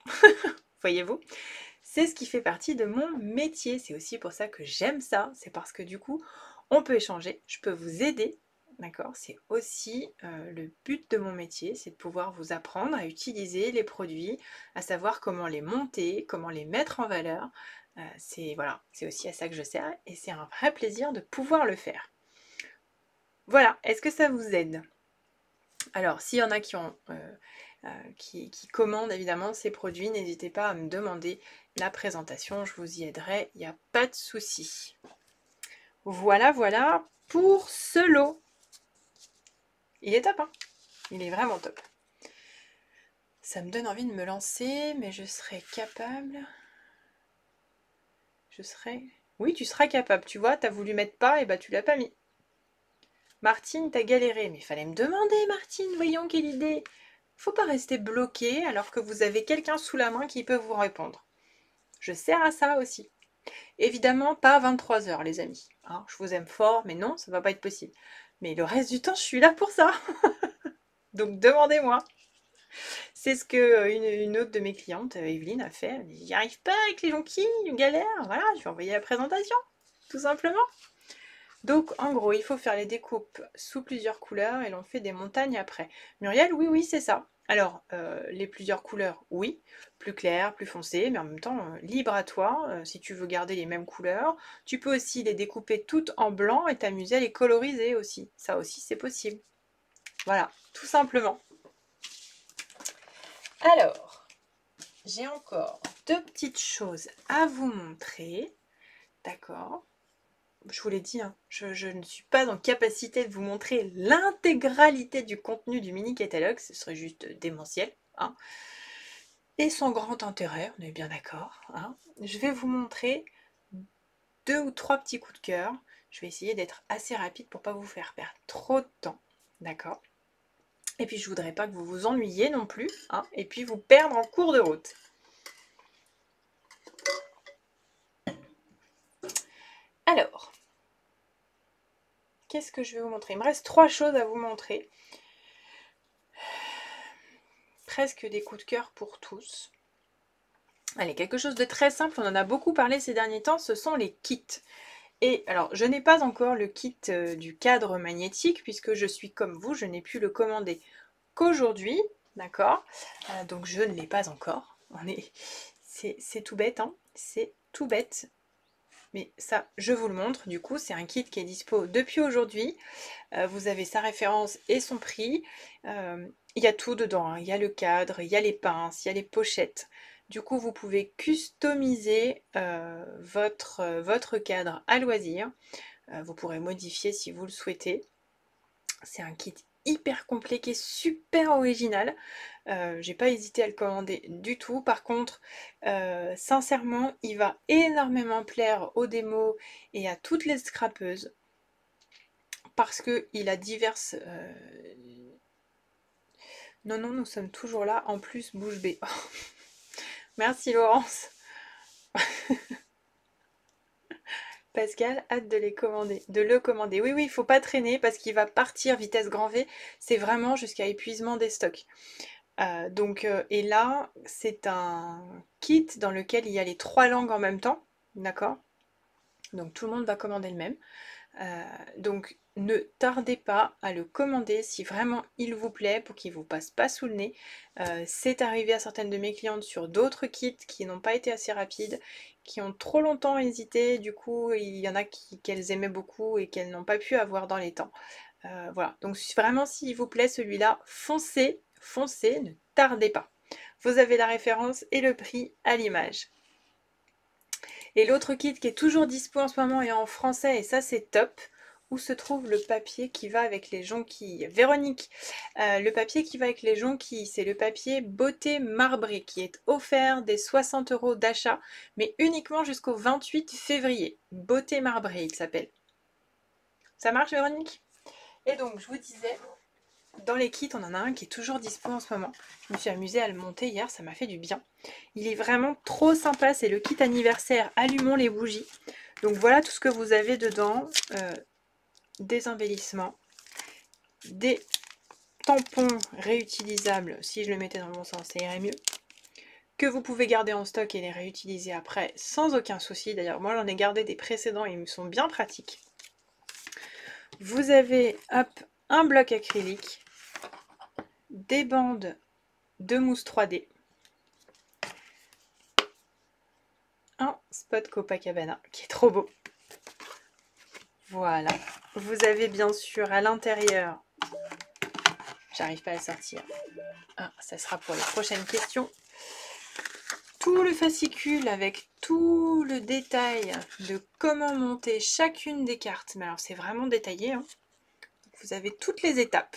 Voyez-vous? C'est ce qui fait partie de mon métier. C'est aussi pour ça que j'aime ça. C'est parce que du coup, on peut échanger. Je peux vous aider. D'accord? C'est aussi euh, le but de mon métier. C'est de pouvoir vous apprendre à utiliser les produits, à savoir comment les monter, comment les mettre en valeur. Euh, c'est voilà, c'est aussi à ça que je sers et c'est un vrai plaisir de pouvoir le faire. Voilà, est-ce que ça vous aide? Alors, s'il y en a qui, ont, euh, euh, qui, qui commandent évidemment ces produits, n'hésitez pas à me demander la présentation, je vous y aiderai, il n'y a pas de souci. Voilà, voilà pour ce lot. Il est top, hein? Il est vraiment top. Ça me donne envie de me lancer, mais je serai capable... Je serai... Oui, tu seras capable, tu vois, t'as voulu mettre pas, et bah tu l'as pas mis. Martine, t'as galéré, mais fallait me demander, Martine, voyons quelle idée. Faut pas rester bloqué alors que vous avez quelqu'un sous la main qui peut vous répondre. Je sers à ça aussi. Évidemment, pas à vingt-trois heures, les amis. Hein, je vous aime fort, mais non, ça va pas être possible. Mais le reste du temps, je suis là pour ça. Donc demandez-moi. C'est ce que une, une autre de mes clientes, Evelyne, a fait. Elle dit, j'y arrive pas avec les jonquilles, galère. Voilà, je vais envoyer la présentation, tout simplement. Donc, en gros, il faut faire les découpes sous plusieurs couleurs et l'on fait des montagnes après. Muriel, oui, oui, c'est ça. Alors, euh, les plusieurs couleurs, oui, plus clair, plus foncé, mais en même temps, euh, libre à toi, euh, si tu veux garder les mêmes couleurs. Tu peux aussi les découper toutes en blanc et t'amuser à les coloriser aussi. Ça aussi, c'est possible. Voilà, tout simplement. Alors, j'ai encore deux petites choses à vous montrer, d'accord? Je vous l'ai dit, hein, je, je ne suis pas en capacité de vous montrer l'intégralité du contenu du mini-catalogue, ce serait juste démentiel, hein, et sans grand intérêt, on est bien d'accord, hein. Je vais vous montrer deux ou trois petits coups de cœur, je vais essayer d'être assez rapide pour ne pas vous faire perdre trop de temps, d'accord? Et puis je voudrais pas que vous vous ennuyiez non plus, hein, et puis vous perdre en cours de route. Alors, qu'est-ce que je vais vous montrer? Il me reste trois choses à vous montrer. Presque des coups de cœur pour tous. Allez, quelque chose de très simple, on en a beaucoup parlé ces derniers temps, ce sont les kits. Et alors, je n'ai pas encore le kit euh, du cadre magnétique, puisque je suis comme vous, je n'ai pu le commander qu'aujourd'hui, d'accord? euh, Donc, je ne l'ai pas encore. On est... C'est tout bête, hein? C'est tout bête. Mais ça, je vous le montre, du coup, c'est un kit qui est dispo depuis aujourd'hui. Euh, vous avez sa référence et son prix. Il euh, y a tout dedans, hein. Il y a le cadre, il y a les pinces, il y a les pochettes. Du coup, vous pouvez customiser euh, votre, euh, votre cadre à loisir. Euh, vous pourrez modifier si vous le souhaitez. C'est un kit hyper complet qui est super original. Euh, j'ai pas hésité à le commander du tout. Par contre, euh, sincèrement, il va énormément plaire aux démos et à toutes les scrapeuses parce qu'il a diverses... Euh... Non, non, nous sommes toujours là. En plus, bouche bée. Merci Laurence. Pascal, hâte de les commander, de le commander. Oui, oui, il ne faut pas traîner parce qu'il va partir vitesse grand V. C'est vraiment jusqu'à épuisement des stocks. Euh, donc, euh, et là, c'est un kit dans lequel il y a les trois langues en même temps. D'accord? Donc, tout le monde va commander le même. Euh, donc, ne tardez pas à le commander si vraiment il vous plaît pour qu'il ne vous passe pas sous le nez. Euh, c'est arrivé à certaines de mes clientes sur d'autres kits qui n'ont pas été assez rapides, qui ont trop longtemps hésité. Du coup, il y en a qu'elles aimaient beaucoup et qu'elles n'ont pas pu avoir dans les temps. Euh, voilà, donc vraiment s'il vous plaît celui-là, foncez, foncez, ne tardez pas. Vous avez la référence et le prix à l'image. Et l'autre kit qui est toujours dispo en ce moment et en français, et ça c'est top. Où se trouve le papier qui va avec les jonquilles? Véronique, euh, le papier qui va avec les jonquilles, c'est le papier Beauté marbré qui est offert des soixante euros d'achat, mais uniquement jusqu'au vingt-huit février. Beauté marbré, il s'appelle. Ça marche Véronique? Et donc, je vous disais, dans les kits, on en a un qui est toujours dispo en ce moment. Je me suis amusée à le monter hier, ça m'a fait du bien. Il est vraiment trop sympa, c'est le kit anniversaire Allumons les bougies. Donc voilà tout ce que vous avez dedans. Euh, des embellissements, des tampons réutilisables, si je le mettais dans le bon sens ça irait mieux, que vous pouvez garder en stock et les réutiliser après sans aucun souci. D'ailleurs moi j'en ai gardé des précédents et ils me sont bien pratiques. Vous avez hop, un bloc acrylique, des bandes de mousse trois D, un spot Copacabana qui est trop beau. Voilà, vous avez bien sûr à l'intérieur, j'arrive pas à le sortir, ah, ça sera pour les prochaines questions, tout le fascicule avec tout le détail de comment monter chacune des cartes. Mais alors c'est vraiment détaillé, hein. Vous avez toutes les étapes,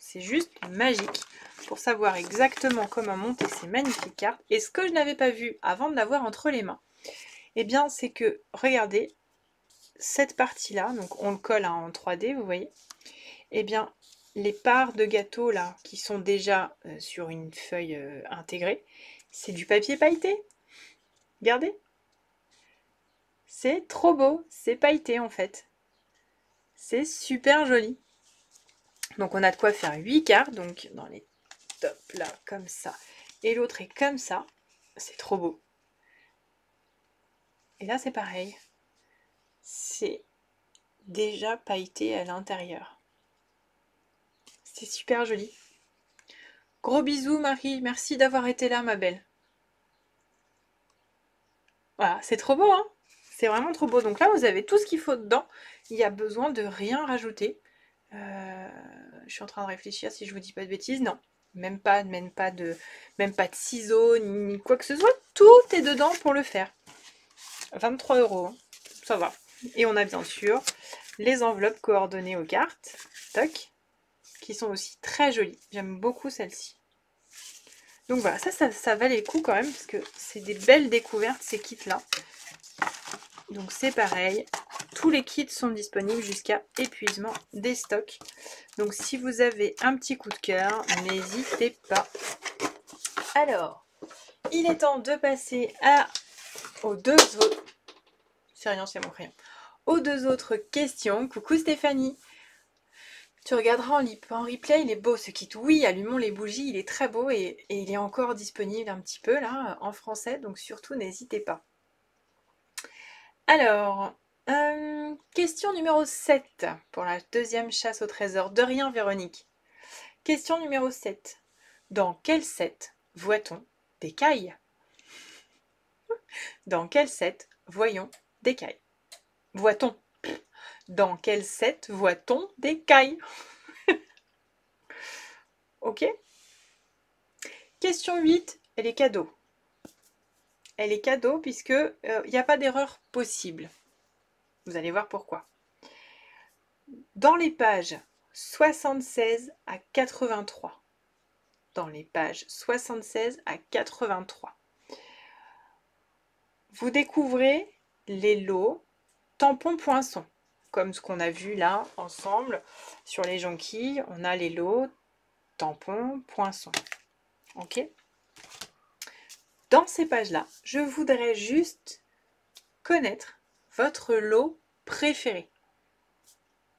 c'est juste magique pour savoir exactement comment monter ces magnifiques cartes. Et ce que je n'avais pas vu avant de l'avoir entre les mains, eh bien c'est que, regardez, cette partie-là, donc on le colle hein, en trois D, vous voyez, et eh bien les parts de gâteau là, qui sont déjà euh, sur une feuille euh, intégrée, c'est du papier pailleté. Regardez, c'est trop beau, c'est pailleté en fait, c'est super joli. Donc on a de quoi faire huit quarts, donc dans les tops là, comme ça, et l'autre est comme ça, c'est trop beau. Et là c'est pareil. C'est déjà pailleté à l'intérieur. C'est super joli. Gros bisous Marie, merci d'avoir été là ma belle. Voilà, c'est trop beau hein. C'est vraiment trop beau. Donc là vous avez tout ce qu'il faut dedans. Il n'y a besoin de rien rajouter. Euh, je suis en train de réfléchir si je vous dis pas de bêtises. Non, même pas, même pas de, même pas de ciseaux, ni quoi que ce soit. Tout est dedans pour le faire. vingt-trois euros. Hein. Ça va. Et on a bien sûr les enveloppes coordonnées aux cartes, toc, qui sont aussi très jolies. J'aime beaucoup celle-ci. Donc voilà, ça, ça, ça valait le coup quand même, parce que c'est des belles découvertes, ces kits-là. Donc c'est pareil, tous les kits sont disponibles jusqu'à épuisement des stocks. Donc si vous avez un petit coup de cœur, n'hésitez pas. Alors, il est temps de passer à, aux deux autres... C'est rien, c'est mon crayon. Aux deux autres questions. Coucou Stéphanie. Tu regarderas en replay, il est beau ce kit. Oui, allumons les bougies, il est très beau et, et il est encore disponible un petit peu là en français. Donc surtout, n'hésitez pas. Alors, euh, question numéro sept pour la deuxième chasse au trésor. De rien Véronique. Question numéro sept. Dans quel set voit-on des cailles? Dans quel set voyons des cailles. Voit-on? Dans quel set voit-on des cailles? Ok. Question huit, les cadeaux. elle est cadeau puisque il euh, n'y a pas d'erreur possible. Vous allez voir pourquoi. Dans les pages soixante-seize à quatre-vingt-trois. Dans les pages soixante-seize à quatre-vingt-trois. Vous découvrez les lots tampons poinçons, comme ce qu'on a vu là ensemble sur les jonquilles. On a les lots tampons poinçons. Ok. Dans ces pages-là, je voudrais juste connaître votre lot préféré.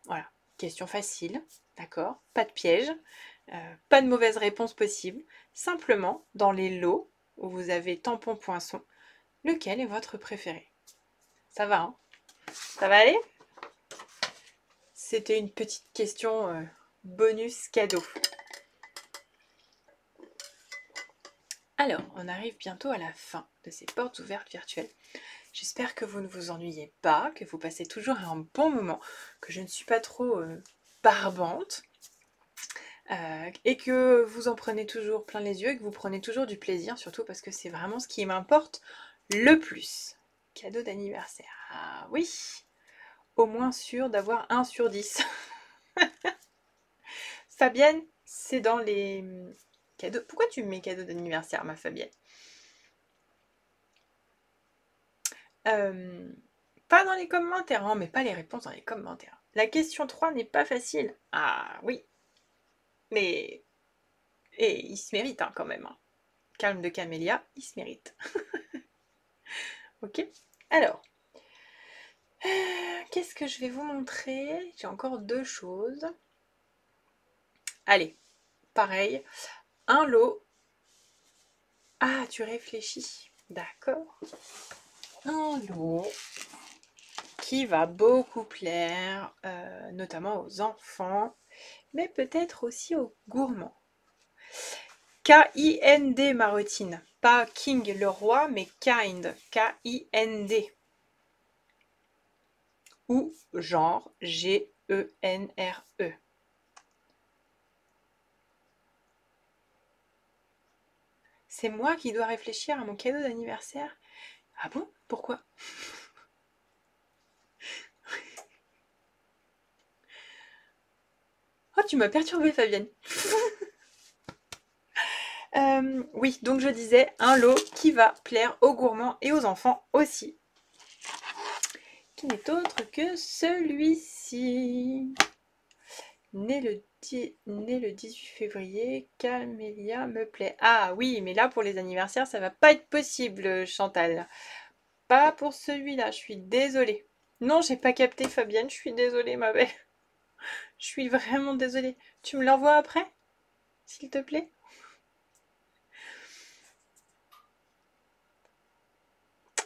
Voilà, question facile, d'accord, pas de piège, euh, pas de mauvaise réponse possible. Simplement, dans les lots où vous avez tampon poinçon, lequel est votre préféré? Ça va, hein? Ça va aller? C'était une petite question euh, bonus cadeau. Alors, on arrive bientôt à la fin de ces portes ouvertes virtuelles. J'espère que vous ne vous ennuyez pas, que vous passez toujours un bon moment, que je ne suis pas trop euh, barbante euh, et que vous en prenez toujours plein les yeux et que vous prenez toujours du plaisir, surtout parce que c'est vraiment ce qui m'importe le plus. Cadeau d'anniversaire. Ah oui, au moins sûr d'avoir un sur dix. Fabienne, c'est dans les... Cadeau. Pourquoi tu mets cadeau d'anniversaire, ma Fabienne? euh, Pas dans les commentaires, hein, mais pas les réponses dans les commentaires. La question trois n'est pas facile. Ah oui. Mais... Et il se mérite hein, quand même. Hein. Calme de Camélia, il se mérite. Ok. Alors, euh, qu'est-ce que je vais vous montrer? J'ai encore deux choses. Allez, pareil. Un lot. Ah, tu réfléchis. D'accord. Un lot qui va beaucoup plaire, euh, notamment aux enfants, mais peut-être aussi aux gourmands. K I N D, Marotine. Pas King, le roi, mais kind. K I N D. Ou genre, G E N R E. C'est moi qui dois réfléchir à mon cadeau d'anniversaire? Ah bon? Pourquoi? Oh, tu m'as perturbée, Fabienne. euh, oui, donc je disais, un lot qui va plaire aux gourmands et aux enfants aussi. Qui n'est autre que celui-ci. Né le Né le dix-huit février, Camélia me plaît. Ah oui, mais là pour les anniversaires, ça va pas être possible, Chantal. Pas pour celui-là, je suis désolée. Non, j'ai pas capté, Fabienne, je suis désolée, ma belle. Je suis vraiment désolée. Tu me l'envoies après, s'il te plaît?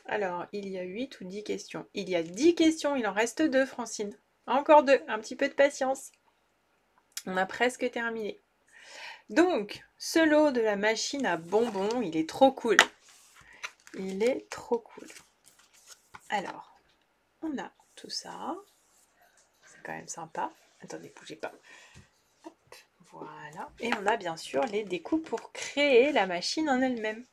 Alors, il y a huit ou dix questions. Il y a dix questions, il en reste deux, Francine. Encore deux, un petit peu de patience. On a presque terminé. Donc, ce lot de la machine à bonbons, il est trop cool. Il est trop cool. Alors, on a tout ça. C'est quand même sympa. Attendez, bougez pas. Hop, voilà. Et on a bien sûr les découpes pour créer la machine en elle-même.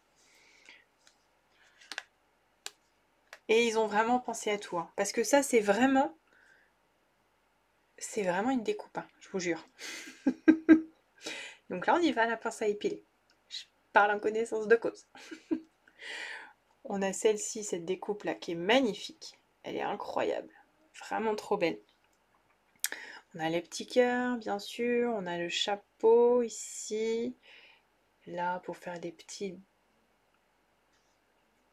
Et ils ont vraiment pensé à tout. Hein, parce que ça, c'est vraiment... C'est vraiment une découpe, hein, je vous jure. Donc là, on y va à la pince à épiler. Je parle en connaissance de cause. On a celle-ci, cette découpe-là, qui est magnifique. Elle est incroyable. Vraiment trop belle. On a les petits cœurs, bien sûr. On a le chapeau, ici. Là, pour faire des petits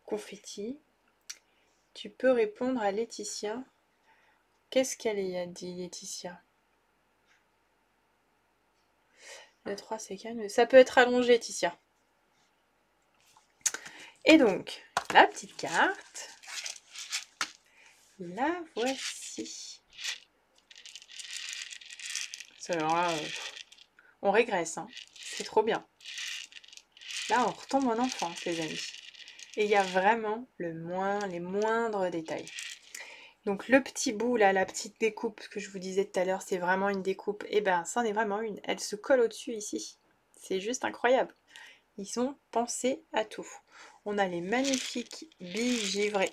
confettis. Tu peux répondre à Laetitia. Qu'est-ce qu'elle a dit, Laetitia? Le trois, c'est calme. Ça peut être allongé, Laetitia. Et donc, la petite carte. La voici. Là, on régresse, hein. C'est trop bien. Là, on retombe en enfance, les amis. Et il y a vraiment le moins, les moindres détails. Donc le petit bout là, la petite découpe que je vous disais tout à l'heure, c'est vraiment une découpe. Et eh ben, ça en est vraiment une. Elle se colle au-dessus ici. C'est juste incroyable. Ils ont pensé à tout. on a les magnifiques billes givrées,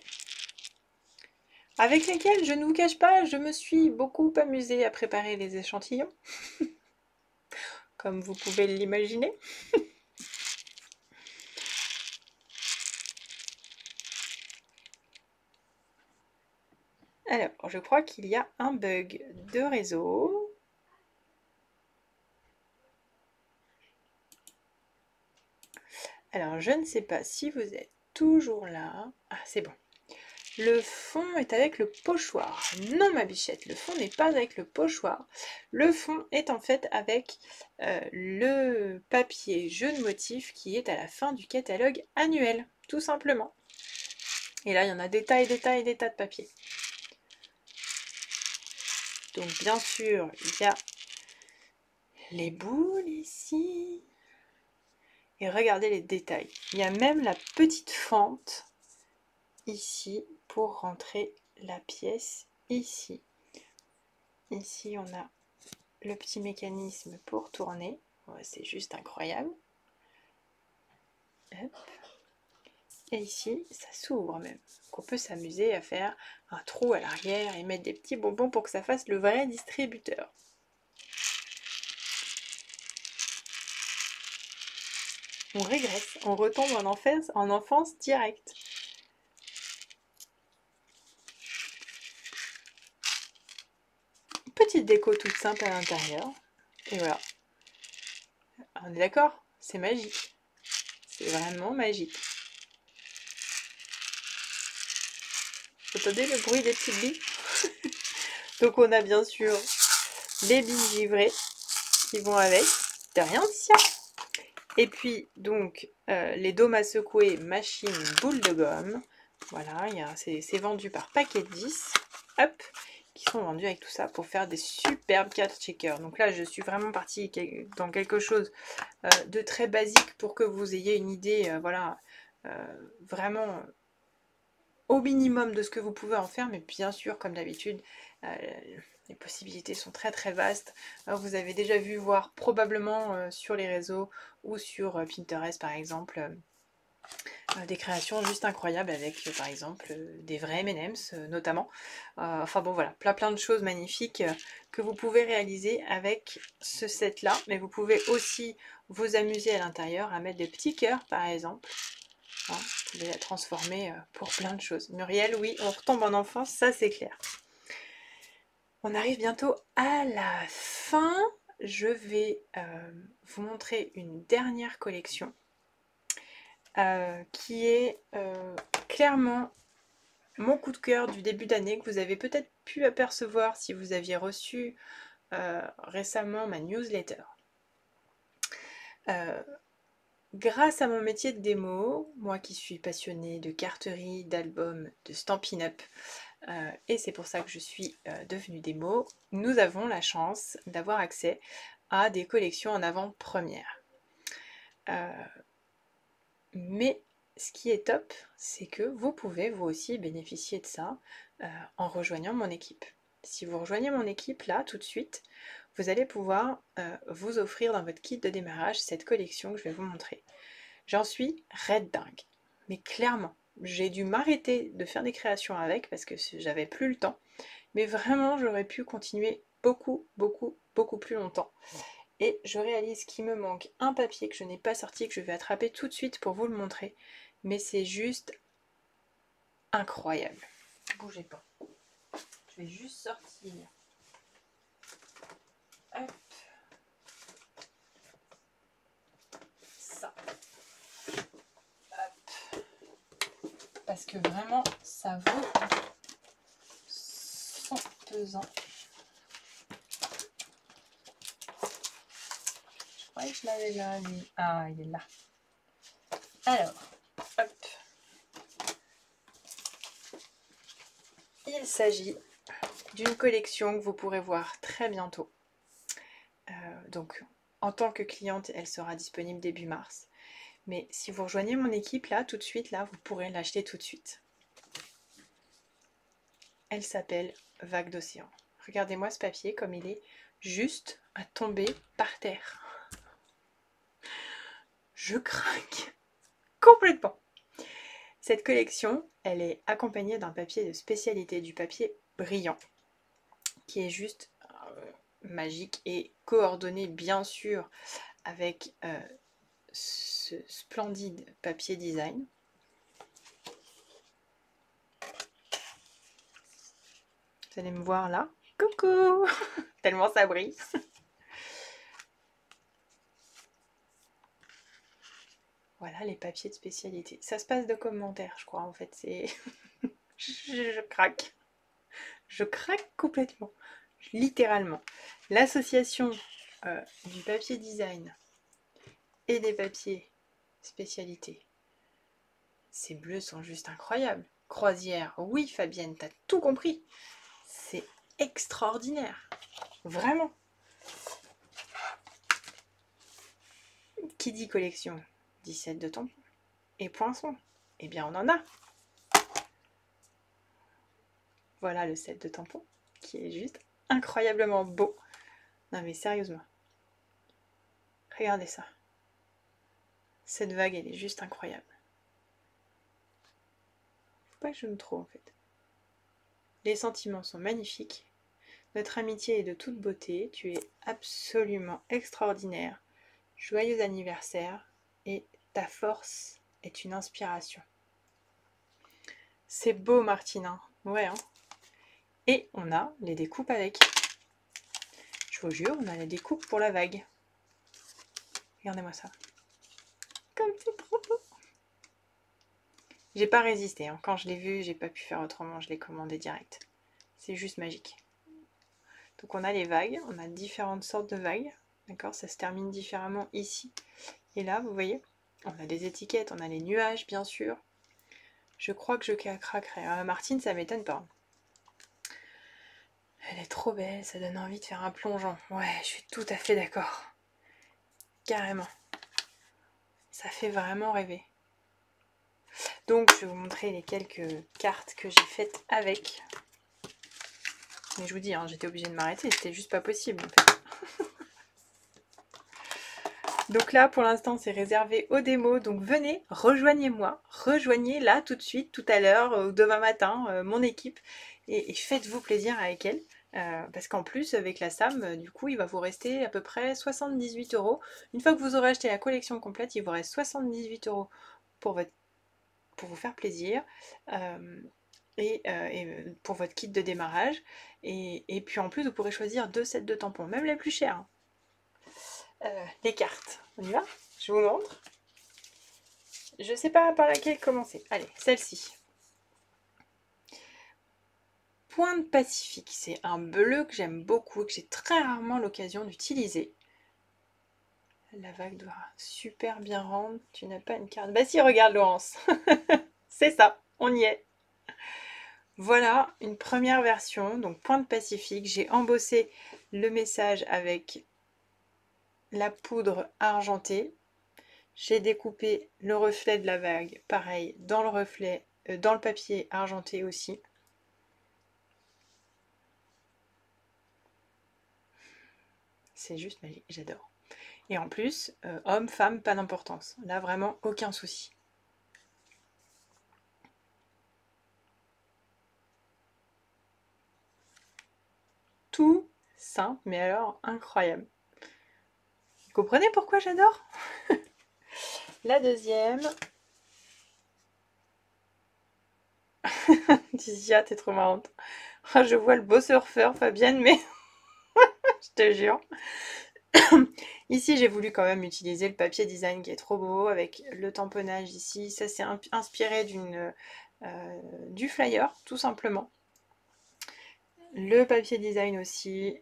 avec lesquelles, je ne vous cache pas, je me suis beaucoup amusée à préparer les échantillons, comme vous pouvez l'imaginer. Alors, je crois qu'il y a un bug de réseau. Alors, je ne sais pas si vous êtes toujours là. Ah, c'est bon. Le fond est avec le pochoir. Non, ma bichette, le fond n'est pas avec le pochoir. Le fond est en fait avec euh, le papier jeu de motifs qui est à la fin du catalogue annuel, tout simplement. Et là, il y en a des tas et des tas et des tas de papiers. Donc, bien sûr, il y a les boules ici. Et regardez les détails. Il y a même la petite fente ici pour rentrer la pièce ici. Ici, on a le petit mécanisme pour tourner. C'est juste incroyable. Hop. Et ici, ça s'ouvre même. Donc on peut s'amuser à faire un trou à l'arrière et mettre des petits bonbons pour que ça fasse le vrai distributeur. On régresse, on retombe en enfance, en enfance directe. Petite déco toute simple à l'intérieur. Et voilà. On est d'accord? C'est magique. C'est vraiment magique. Vous entendez le bruit des petites billes? Donc on a bien sûr les billes givrées qui vont avec. De rien de ça. Et puis donc euh, les dômes à secouer, machine, boule de gomme. Voilà, c'est vendu par paquet de dix. Hop, qui sont vendus avec tout ça pour faire des superbes card checkers. Donc là, je suis vraiment partie dans quelque chose euh, de très basique pour que vous ayez une idée, euh, voilà, euh, vraiment... au minimum de ce que vous pouvez en faire, mais bien sûr, comme d'habitude, euh, les possibilités sont très très vastes. Alors, vous avez déjà vu, voir probablement euh, sur les réseaux ou sur euh, Pinterest par exemple, euh, des créations juste incroyables avec euh, par exemple euh, des vrais M and M's euh, notamment. Euh, enfin bon voilà, plein plein de choses magnifiques euh, que vous pouvez réaliser avec ce set là, mais vous pouvez aussi vous amuser à l'intérieur à mettre des petits cœurs par exemple. Hein, vous pouvez la transformer pour plein de choses. Muriel, oui, on retombe en enfance, ça c'est clair. On arrive bientôt à la fin. Je vais euh, vous montrer une dernière collection euh, qui est euh, clairement mon coup de cœur du début d'année, que vous avez peut-être pu apercevoir si vous aviez reçu euh, récemment ma newsletter. Euh, Grâce à mon métier de démo, moi qui suis passionnée de carterie, d'albums, de Stampin' Up, euh, et c'est pour ça que je suis euh, devenue démo, nous avons la chance d'avoir accès à des collections en avant-première. Euh, mais ce qui est top, c'est que vous pouvez vous aussi bénéficier de ça euh, en rejoignant mon équipe. Si vous rejoignez mon équipe là tout de suite, vous allez pouvoir euh, vous offrir dans votre kit de démarrage cette collection que je vais vous montrer. J'en suis red dingue, mais clairement, j'ai dû m'arrêter de faire des créations avec parce que j'avais plus le temps, mais vraiment j'aurais pu continuer beaucoup, beaucoup, beaucoup plus longtemps. Et je réalise qu'il me manque un papier que je n'ai pas sorti, que je vais attraper tout de suite pour vous le montrer, mais c'est juste incroyable. Bougez pas, je vais juste sortir... Hop. Ça. Hop. Parce que vraiment, ça vaut son pesant. Je croyais que je l'avais là, mais... Ah, il est là. Alors, hop. Il s'agit d'une collection que vous pourrez voir très bientôt. Donc, en tant que cliente, elle sera disponible début mars. Mais si vous rejoignez mon équipe, là, tout de suite, là, vous pourrez l'acheter tout de suite. Elle s'appelle Vague d'océan. Regardez-moi ce papier, comme il est juste à tomber par terre. Je craque complètement. Cette collection, elle est accompagnée d'un papier de spécialité, du papier brillant, qui est juste euh, magique et coordonné bien sûr avec euh, ce splendide papier design. Vous allez me voir là, coucou, tellement ça brille. Voilà les papiers de spécialité. Ça se passe de commentaires, je crois, en fait. C'est... je, je craque. Je craque complètement. Littéralement. L'association euh, du papier design et des papiers spécialité. Ces bleus sont juste incroyables. Croisière, oui Fabienne, t'as tout compris. C'est extraordinaire. Vraiment. Qui dit collection dit set de tampons et poinçons. Eh bien, on en a. Voilà le set de tampons qui est juste incroyablement beau. Non mais sérieusement. Regardez ça. Cette vague, elle est juste incroyable. Faut pas que je me trompe en fait. Les sentiments sont magnifiques. Notre amitié est de toute beauté. Tu es absolument extraordinaire. Joyeux anniversaire. Et ta force est une inspiration. C'est beau, Martine. Ouais. Hein. Et on a les découpes avec. Je vous jure, on a les découpes pour la vague. Regardez-moi ça. Comme c'est trop beau. J'ai pas résisté. Hein. Quand je l'ai vu, j'ai pas pu faire autrement. Je l'ai commandé direct. C'est juste magique. Donc on a les vagues. On a différentes sortes de vagues. D'accord, ça se termine différemment ici. Et là, vous voyez, on a des étiquettes, on a les nuages, bien sûr. Je crois que je craquerai. Euh, Martine, ça m'étonne pas. Elle est trop belle, ça donne envie de faire un plongeon. Ouais, je suis tout à fait d'accord. Carrément. Ça fait vraiment rêver. Donc, je vais vous montrer les quelques cartes que j'ai faites avec. Mais je vous dis, hein, j'étais obligée de m'arrêter, c'était juste pas possible, en fait. Donc là, pour l'instant, c'est réservé aux démos. Donc venez, rejoignez-moi. Rejoignez là, tout de suite, tout à l'heure, euh, demain matin, euh, mon équipe. Et, et faites-vous plaisir avec elle. Euh, parce qu'en plus, avec la S A M, euh, du coup, il va vous rester à peu près soixante-dix-huit euros. Une fois que vous aurez acheté la collection complète, il vous reste soixante-dix-huit euros pour, votre... pour vous faire plaisir. Euh... Et, euh, et pour votre kit de démarrage. Et, et puis en plus, vous pourrez choisir deux sets de tampons, même les plus chers. Hein. Euh, les cartes, on y va, je vous montre. Je sais pas par laquelle commencer. Allez, celle-ci. Pointe pacifique, c'est un bleu que j'aime beaucoup et que j'ai très rarement l'occasion d'utiliser. La vague doit super bien rendre. Tu n'as pas une carte. Bah si, regarde Laurence. C'est ça, on y est. Voilà une première version, donc Pointe pacifique. J'ai embossé le message avec la poudre argentée, j'ai découpé le reflet de la vague, pareil, dans le reflet, euh, dans le papier argenté aussi. C'est juste magique, j'adore. Et en plus, euh, homme, femme, pas d'importance. Là, vraiment, aucun souci. Tout simple, mais alors incroyable. Vous comprenez pourquoi j'adore? La deuxième. Dizia, t'es trop marrante. Oh, je vois le beau surfeur, Fabienne, mais je te jure. Ici, j'ai voulu quand même utiliser le papier design qui est trop beau avec le tamponnage ici. Ça, c'est inspiré d'une, euh, du flyer, tout simplement. Le papier design aussi.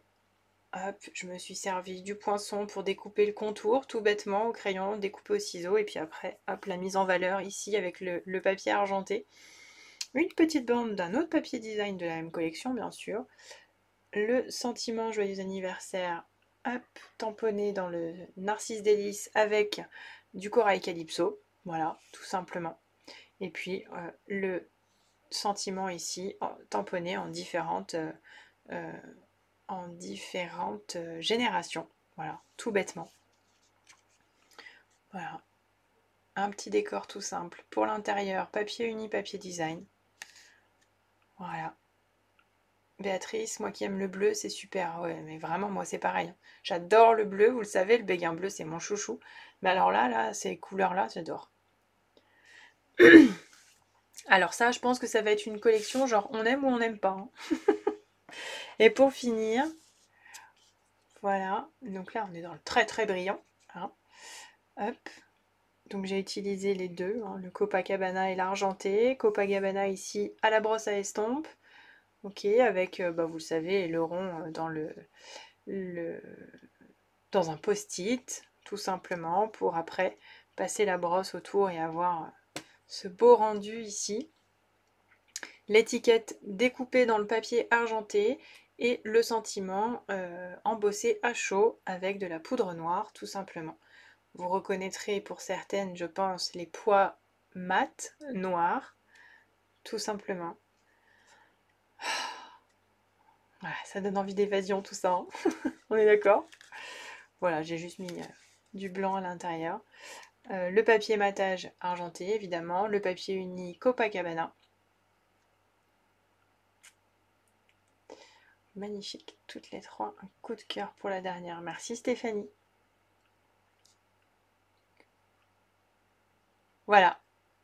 Hop, je me suis servi du poinçon pour découper le contour, tout bêtement, au crayon, découpé au ciseau. Et puis après, hop, la mise en valeur ici avec le, le papier argenté. Une petite bande d'un autre papier design de la même collection, bien sûr. Le sentiment joyeux anniversaire, hop, tamponné dans le Narcisse d'Hélice avec du Corail Calypso. Voilà, tout simplement. Et puis euh, le sentiment ici, en, tamponné en différentes... Euh, euh, en différentes générations, voilà, tout bêtement. Voilà, un petit décor tout simple. Pour l'intérieur, papier uni, papier design. Voilà. Béatrice, moi qui aime le bleu, c'est super. Ouais, mais vraiment, moi, c'est pareil. J'adore le bleu, vous le savez, le béguin bleu, c'est mon chouchou. Mais alors là, là, ces couleurs-là, j'adore. Alors ça, je pense que ça va être une collection genre on aime ou on n'aime pas. Hein. Et pour finir, voilà. Donc là, on est dans le très très brillant. Hein. Hop. Donc j'ai utilisé les deux, hein, le Copacabana et l'argenté. Copacabana ici à la brosse à estompe. Ok, avec, euh, bah, vous le savez, le rond dans, le, le, dans un post-it, tout simplement, pour après passer la brosse autour et avoir ce beau rendu ici. L'étiquette découpée dans le papier argenté et le sentiment euh, embossé à chaud avec de la poudre noire, tout simplement. Vous reconnaîtrez pour certaines, je pense, les pois mat, noirs, tout simplement. Voilà, ça donne envie d'évasion tout ça, hein. On est d'accord. Voilà, j'ai juste mis euh, du blanc à l'intérieur. Euh, le papier matage argenté, évidemment. Le papier uni Copacabana. Magnifique, toutes les trois. Un coup de cœur pour la dernière. Merci Stéphanie. Voilà,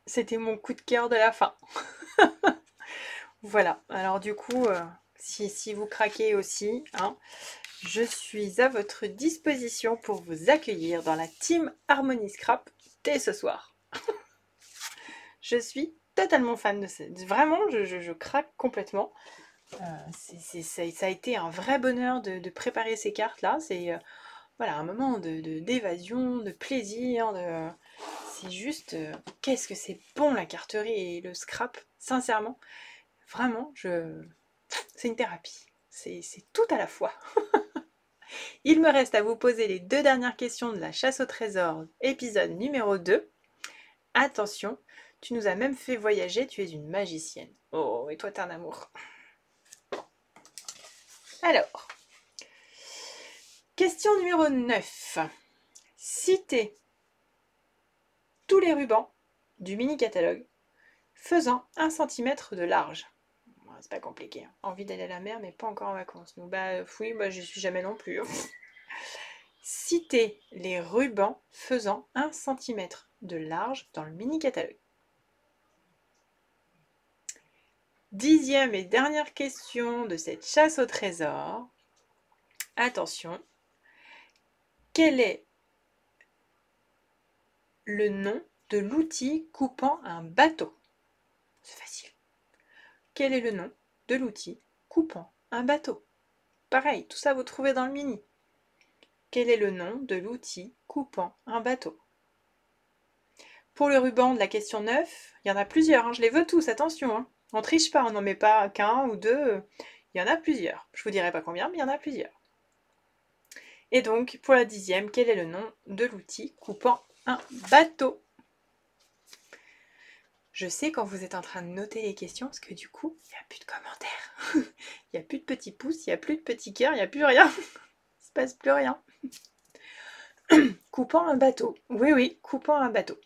c'était mon coup de cœur de la fin. Voilà, alors du coup, euh, si, si vous craquez aussi, hein, je suis à votre disposition pour vous accueillir dans la team Harmony Scrap dès ce soir. Je suis totalement fan de ça. Vraiment, je, je, je craque complètement. Euh, c'est, c'est, ça, ça a été un vrai bonheur de, de préparer ces cartes-là. C'est euh, voilà, un moment de, de, d'évasion, de plaisir, de... C'est juste, euh, qu'est-ce que c'est bon la carterie et le scrap, sincèrement. Vraiment, je... c'est une thérapie. C'est tout à la fois. Il me reste à vous poser les deux dernières questions de la chasse au trésor, épisode numéro deux. Attention, tu nous as même fait voyager, tu es une magicienne. Oh, et toi, t'es un amour. Alors, question numéro neuf. Citez tous les rubans du mini-catalogue faisant un centimètre de large. C'est pas compliqué. Hein. Envie d'aller à la mer, mais pas encore en vacances. Donc, bah, oui, bah, j'y suis jamais non plus. Hein. Citez les rubans faisant un centimètre de large dans le mini-catalogue. Dixième et dernière question de cette chasse au trésor. Attention. Quel est le nom de l'outil coupant un bateau? C'est facile. Quel est le nom de l'outil coupant un bateau? Pareil, tout ça vous trouvez dans le mini. Quel est le nom de l'outil coupant un bateau? Pour le ruban de la question neuf, il y en a plusieurs, hein, je les veux tous, attention. Hein. On ne triche pas, on n'en met pas qu'un ou deux, il y en a plusieurs. Je ne vous dirai pas combien, mais il y en a plusieurs. Et donc, pour la dixième, quel est le nom de l'outil coupant un bateau? Je sais quand vous êtes en train de noter les questions, parce que du coup, il n'y a plus de commentaires. Il n'y a plus de petits pouces, il n'y a plus de petits cœurs, il n'y a plus rien. Il ne se passe plus rien. Coupant un bateau. Oui, oui, coupant un bateau.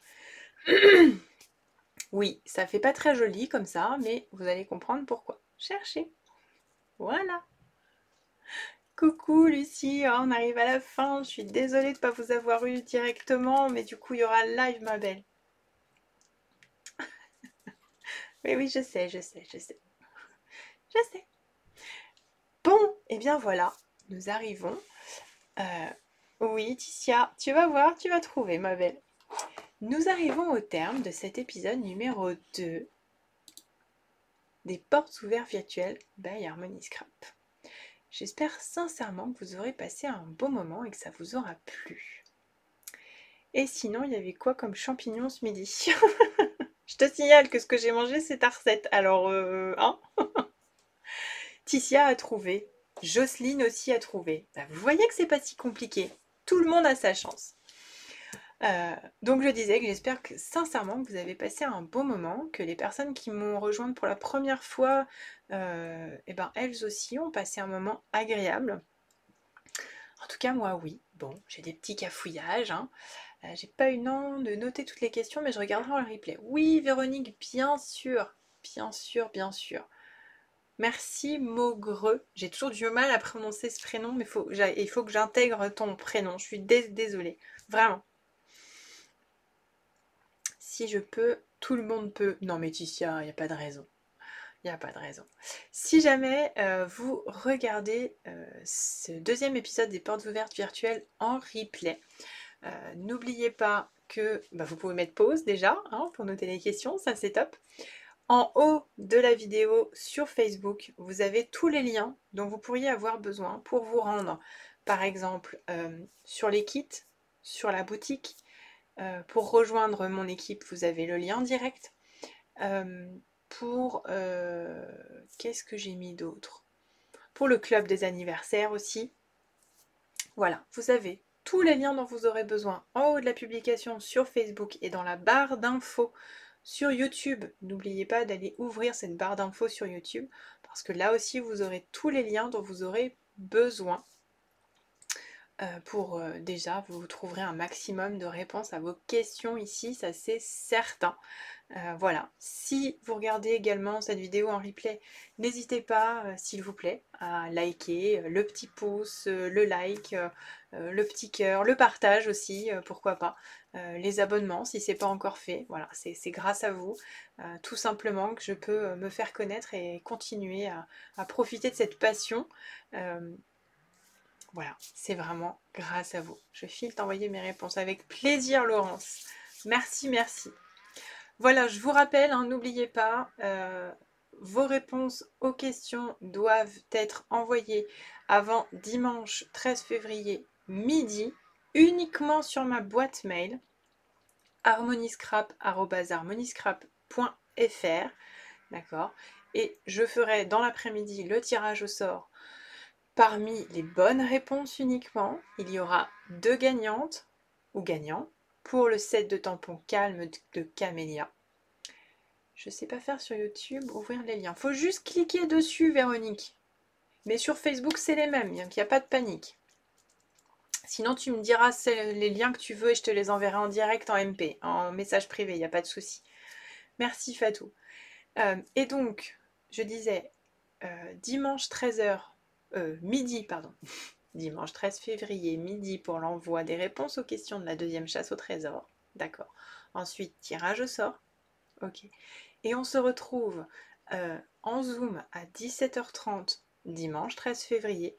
Oui, ça ne fait pas très joli comme ça, mais vous allez comprendre pourquoi. Cherchez. Voilà. Coucou Lucie, on arrive à la fin. Je suis désolée de ne pas vous avoir eu directement, mais du coup, il y aura live, ma belle. Oui, oui, je sais, je sais, je sais. Je sais. Bon, et eh bien voilà, nous arrivons. Euh, oui, Ticia, tu vas voir, tu vas trouver, ma belle. Nous arrivons au terme de cet épisode numéro deux des portes ouvertes virtuelles by Harmony Scrap. J'espère sincèrement que vous aurez passé un bon moment et que ça vous aura plu. Et sinon, il y avait quoi comme champignons ce midi? Je te signale que ce que j'ai mangé, c'est ta recette. Alors, euh, hein. Ticia a trouvé. Jocelyne aussi a trouvé. Bah, vous voyez que c'est pas si compliqué. Tout le monde a sa chance. Euh, donc, je disais que j'espère que sincèrement que vous avez passé un bon moment, que les personnes qui m'ont rejointe pour la première fois, euh, eh ben, elles aussi ont passé un moment agréable. En tout cas, moi, oui. Bon, j'ai des petits cafouillages, hein. Euh, J'ai pas eu le temps de noter toutes les questions, mais je regarderai en replay. Oui, Véronique, bien sûr, bien sûr, bien sûr. Merci Maugreux. J'ai toujours du mal à prononcer ce prénom, mais faut, il faut que j'intègre ton prénom. Je suis dés, désolée, vraiment. Si je peux, tout le monde peut. Non mais Ticia, il n'y a pas de raison. Il n'y a pas de raison. Si jamais euh, vous regardez euh, ce deuxième épisode des portes ouvertes virtuelles en replay, euh, n'oubliez pas que bah, vous pouvez mettre pause déjà hein, pour noter les questions, ça c'est top. En haut de la vidéo sur Facebook, vous avez tous les liens dont vous pourriez avoir besoin pour vous rendre, par exemple, euh, sur les kits, sur la boutique. Euh, pour rejoindre mon équipe, vous avez le lien direct. Euh, pour euh, qu'est-ce que j'ai mis d'autre, pour le club des anniversaires aussi. Voilà, vous avez tous les liens dont vous aurez besoin en haut de la publication sur Facebook et dans la barre d'infos sur YouTube. N'oubliez pas d'aller ouvrir cette barre d'infos sur YouTube parce que là aussi vous aurez tous les liens dont vous aurez besoin euh, pour euh, déjà vous trouverez un maximum de réponses à vos questions ici, ça c'est certain. Euh, voilà, si vous regardez également cette vidéo en replay, n'hésitez pas, euh, s'il vous plaît, à liker, euh, le petit pouce, euh, le like, euh, euh, le petit cœur, le partage aussi, euh, pourquoi pas, euh, les abonnements si c'est pas encore fait. Voilà, c'est grâce à vous, euh, tout simplement, que je peux euh, me faire connaître et continuer à, à profiter de cette passion. Euh, voilà, c'est vraiment grâce à vous. Je file t'envoyer mes réponses avec plaisir, Laurence. Merci, merci. Voilà, je vous rappelle, n'oubliez hein, pas, euh, vos réponses aux questions doivent être envoyées avant dimanche treize février midi, uniquement sur ma boîte mail harmonyscrap arobase harmonyscrap point fr, d'accord. Et je ferai dans l'après-midi le tirage au sort parmi les bonnes réponses uniquement. Il y aura deux gagnantes ou gagnants pour le set de tampons Calme de Camélia. Je sais pas faire sur YouTube, ouvrir les liens. Faut juste cliquer dessus, Véronique. Mais sur Facebook, c'est les mêmes, donc il n'y a pas de panique. Sinon, tu me diras les liens que tu veux et je te les enverrai en direct en M P, en message privé, il n'y a pas de souci. Merci Fatou. Euh, et donc, je disais, euh, dimanche treize heures, euh, midi, pardon. Dimanche treize février, midi, pour l'envoi des réponses aux questions de la deuxième chasse au trésor. D'accord. Ensuite, tirage au sort. Ok. Et on se retrouve euh, en Zoom à dix-sept heures trente, dimanche treize février,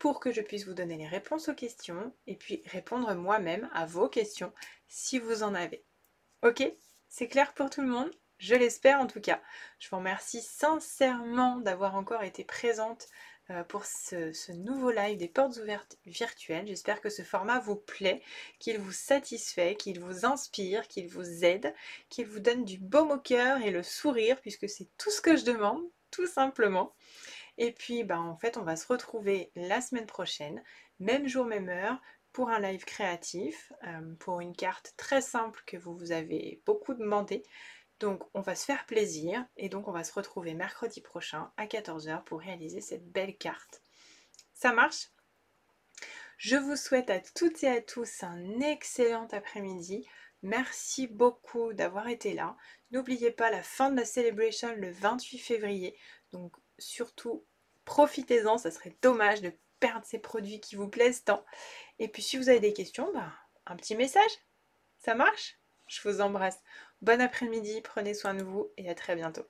pour que je puisse vous donner les réponses aux questions et puis répondre moi-même à vos questions si vous en avez. Ok? C'est clair pour tout le monde? Je l'espère en tout cas. Je vous remercie sincèrement d'avoir encore été présente pour ce, ce nouveau live des portes ouvertes virtuelles. J'espère que ce format vous plaît, qu'il vous satisfait, qu'il vous inspire, qu'il vous aide, qu'il vous donne du baume au cœur et le sourire, puisque c'est tout ce que je demande, tout simplement. Et puis, bah, en fait, on va se retrouver la semaine prochaine, même jour, même heure, pour un live créatif, euh, pour une carte très simple que vous vous avez beaucoup demandé. Donc on va se faire plaisir et donc on va se retrouver mercredi prochain à quatorze heures pour réaliser cette belle carte. Ça marche? Je vous souhaite à toutes et à tous un excellent après-midi. Merci beaucoup d'avoir été là. N'oubliez pas la fin de la Celebration le vingt-huit février. Donc surtout, profitez-en, ça serait dommage de perdre ces produits qui vous plaisent tant. Et puis si vous avez des questions, bah, un petit message. Ça marche? Je vous embrasse. Bon après-midi, prenez soin de vous et à très bientôt.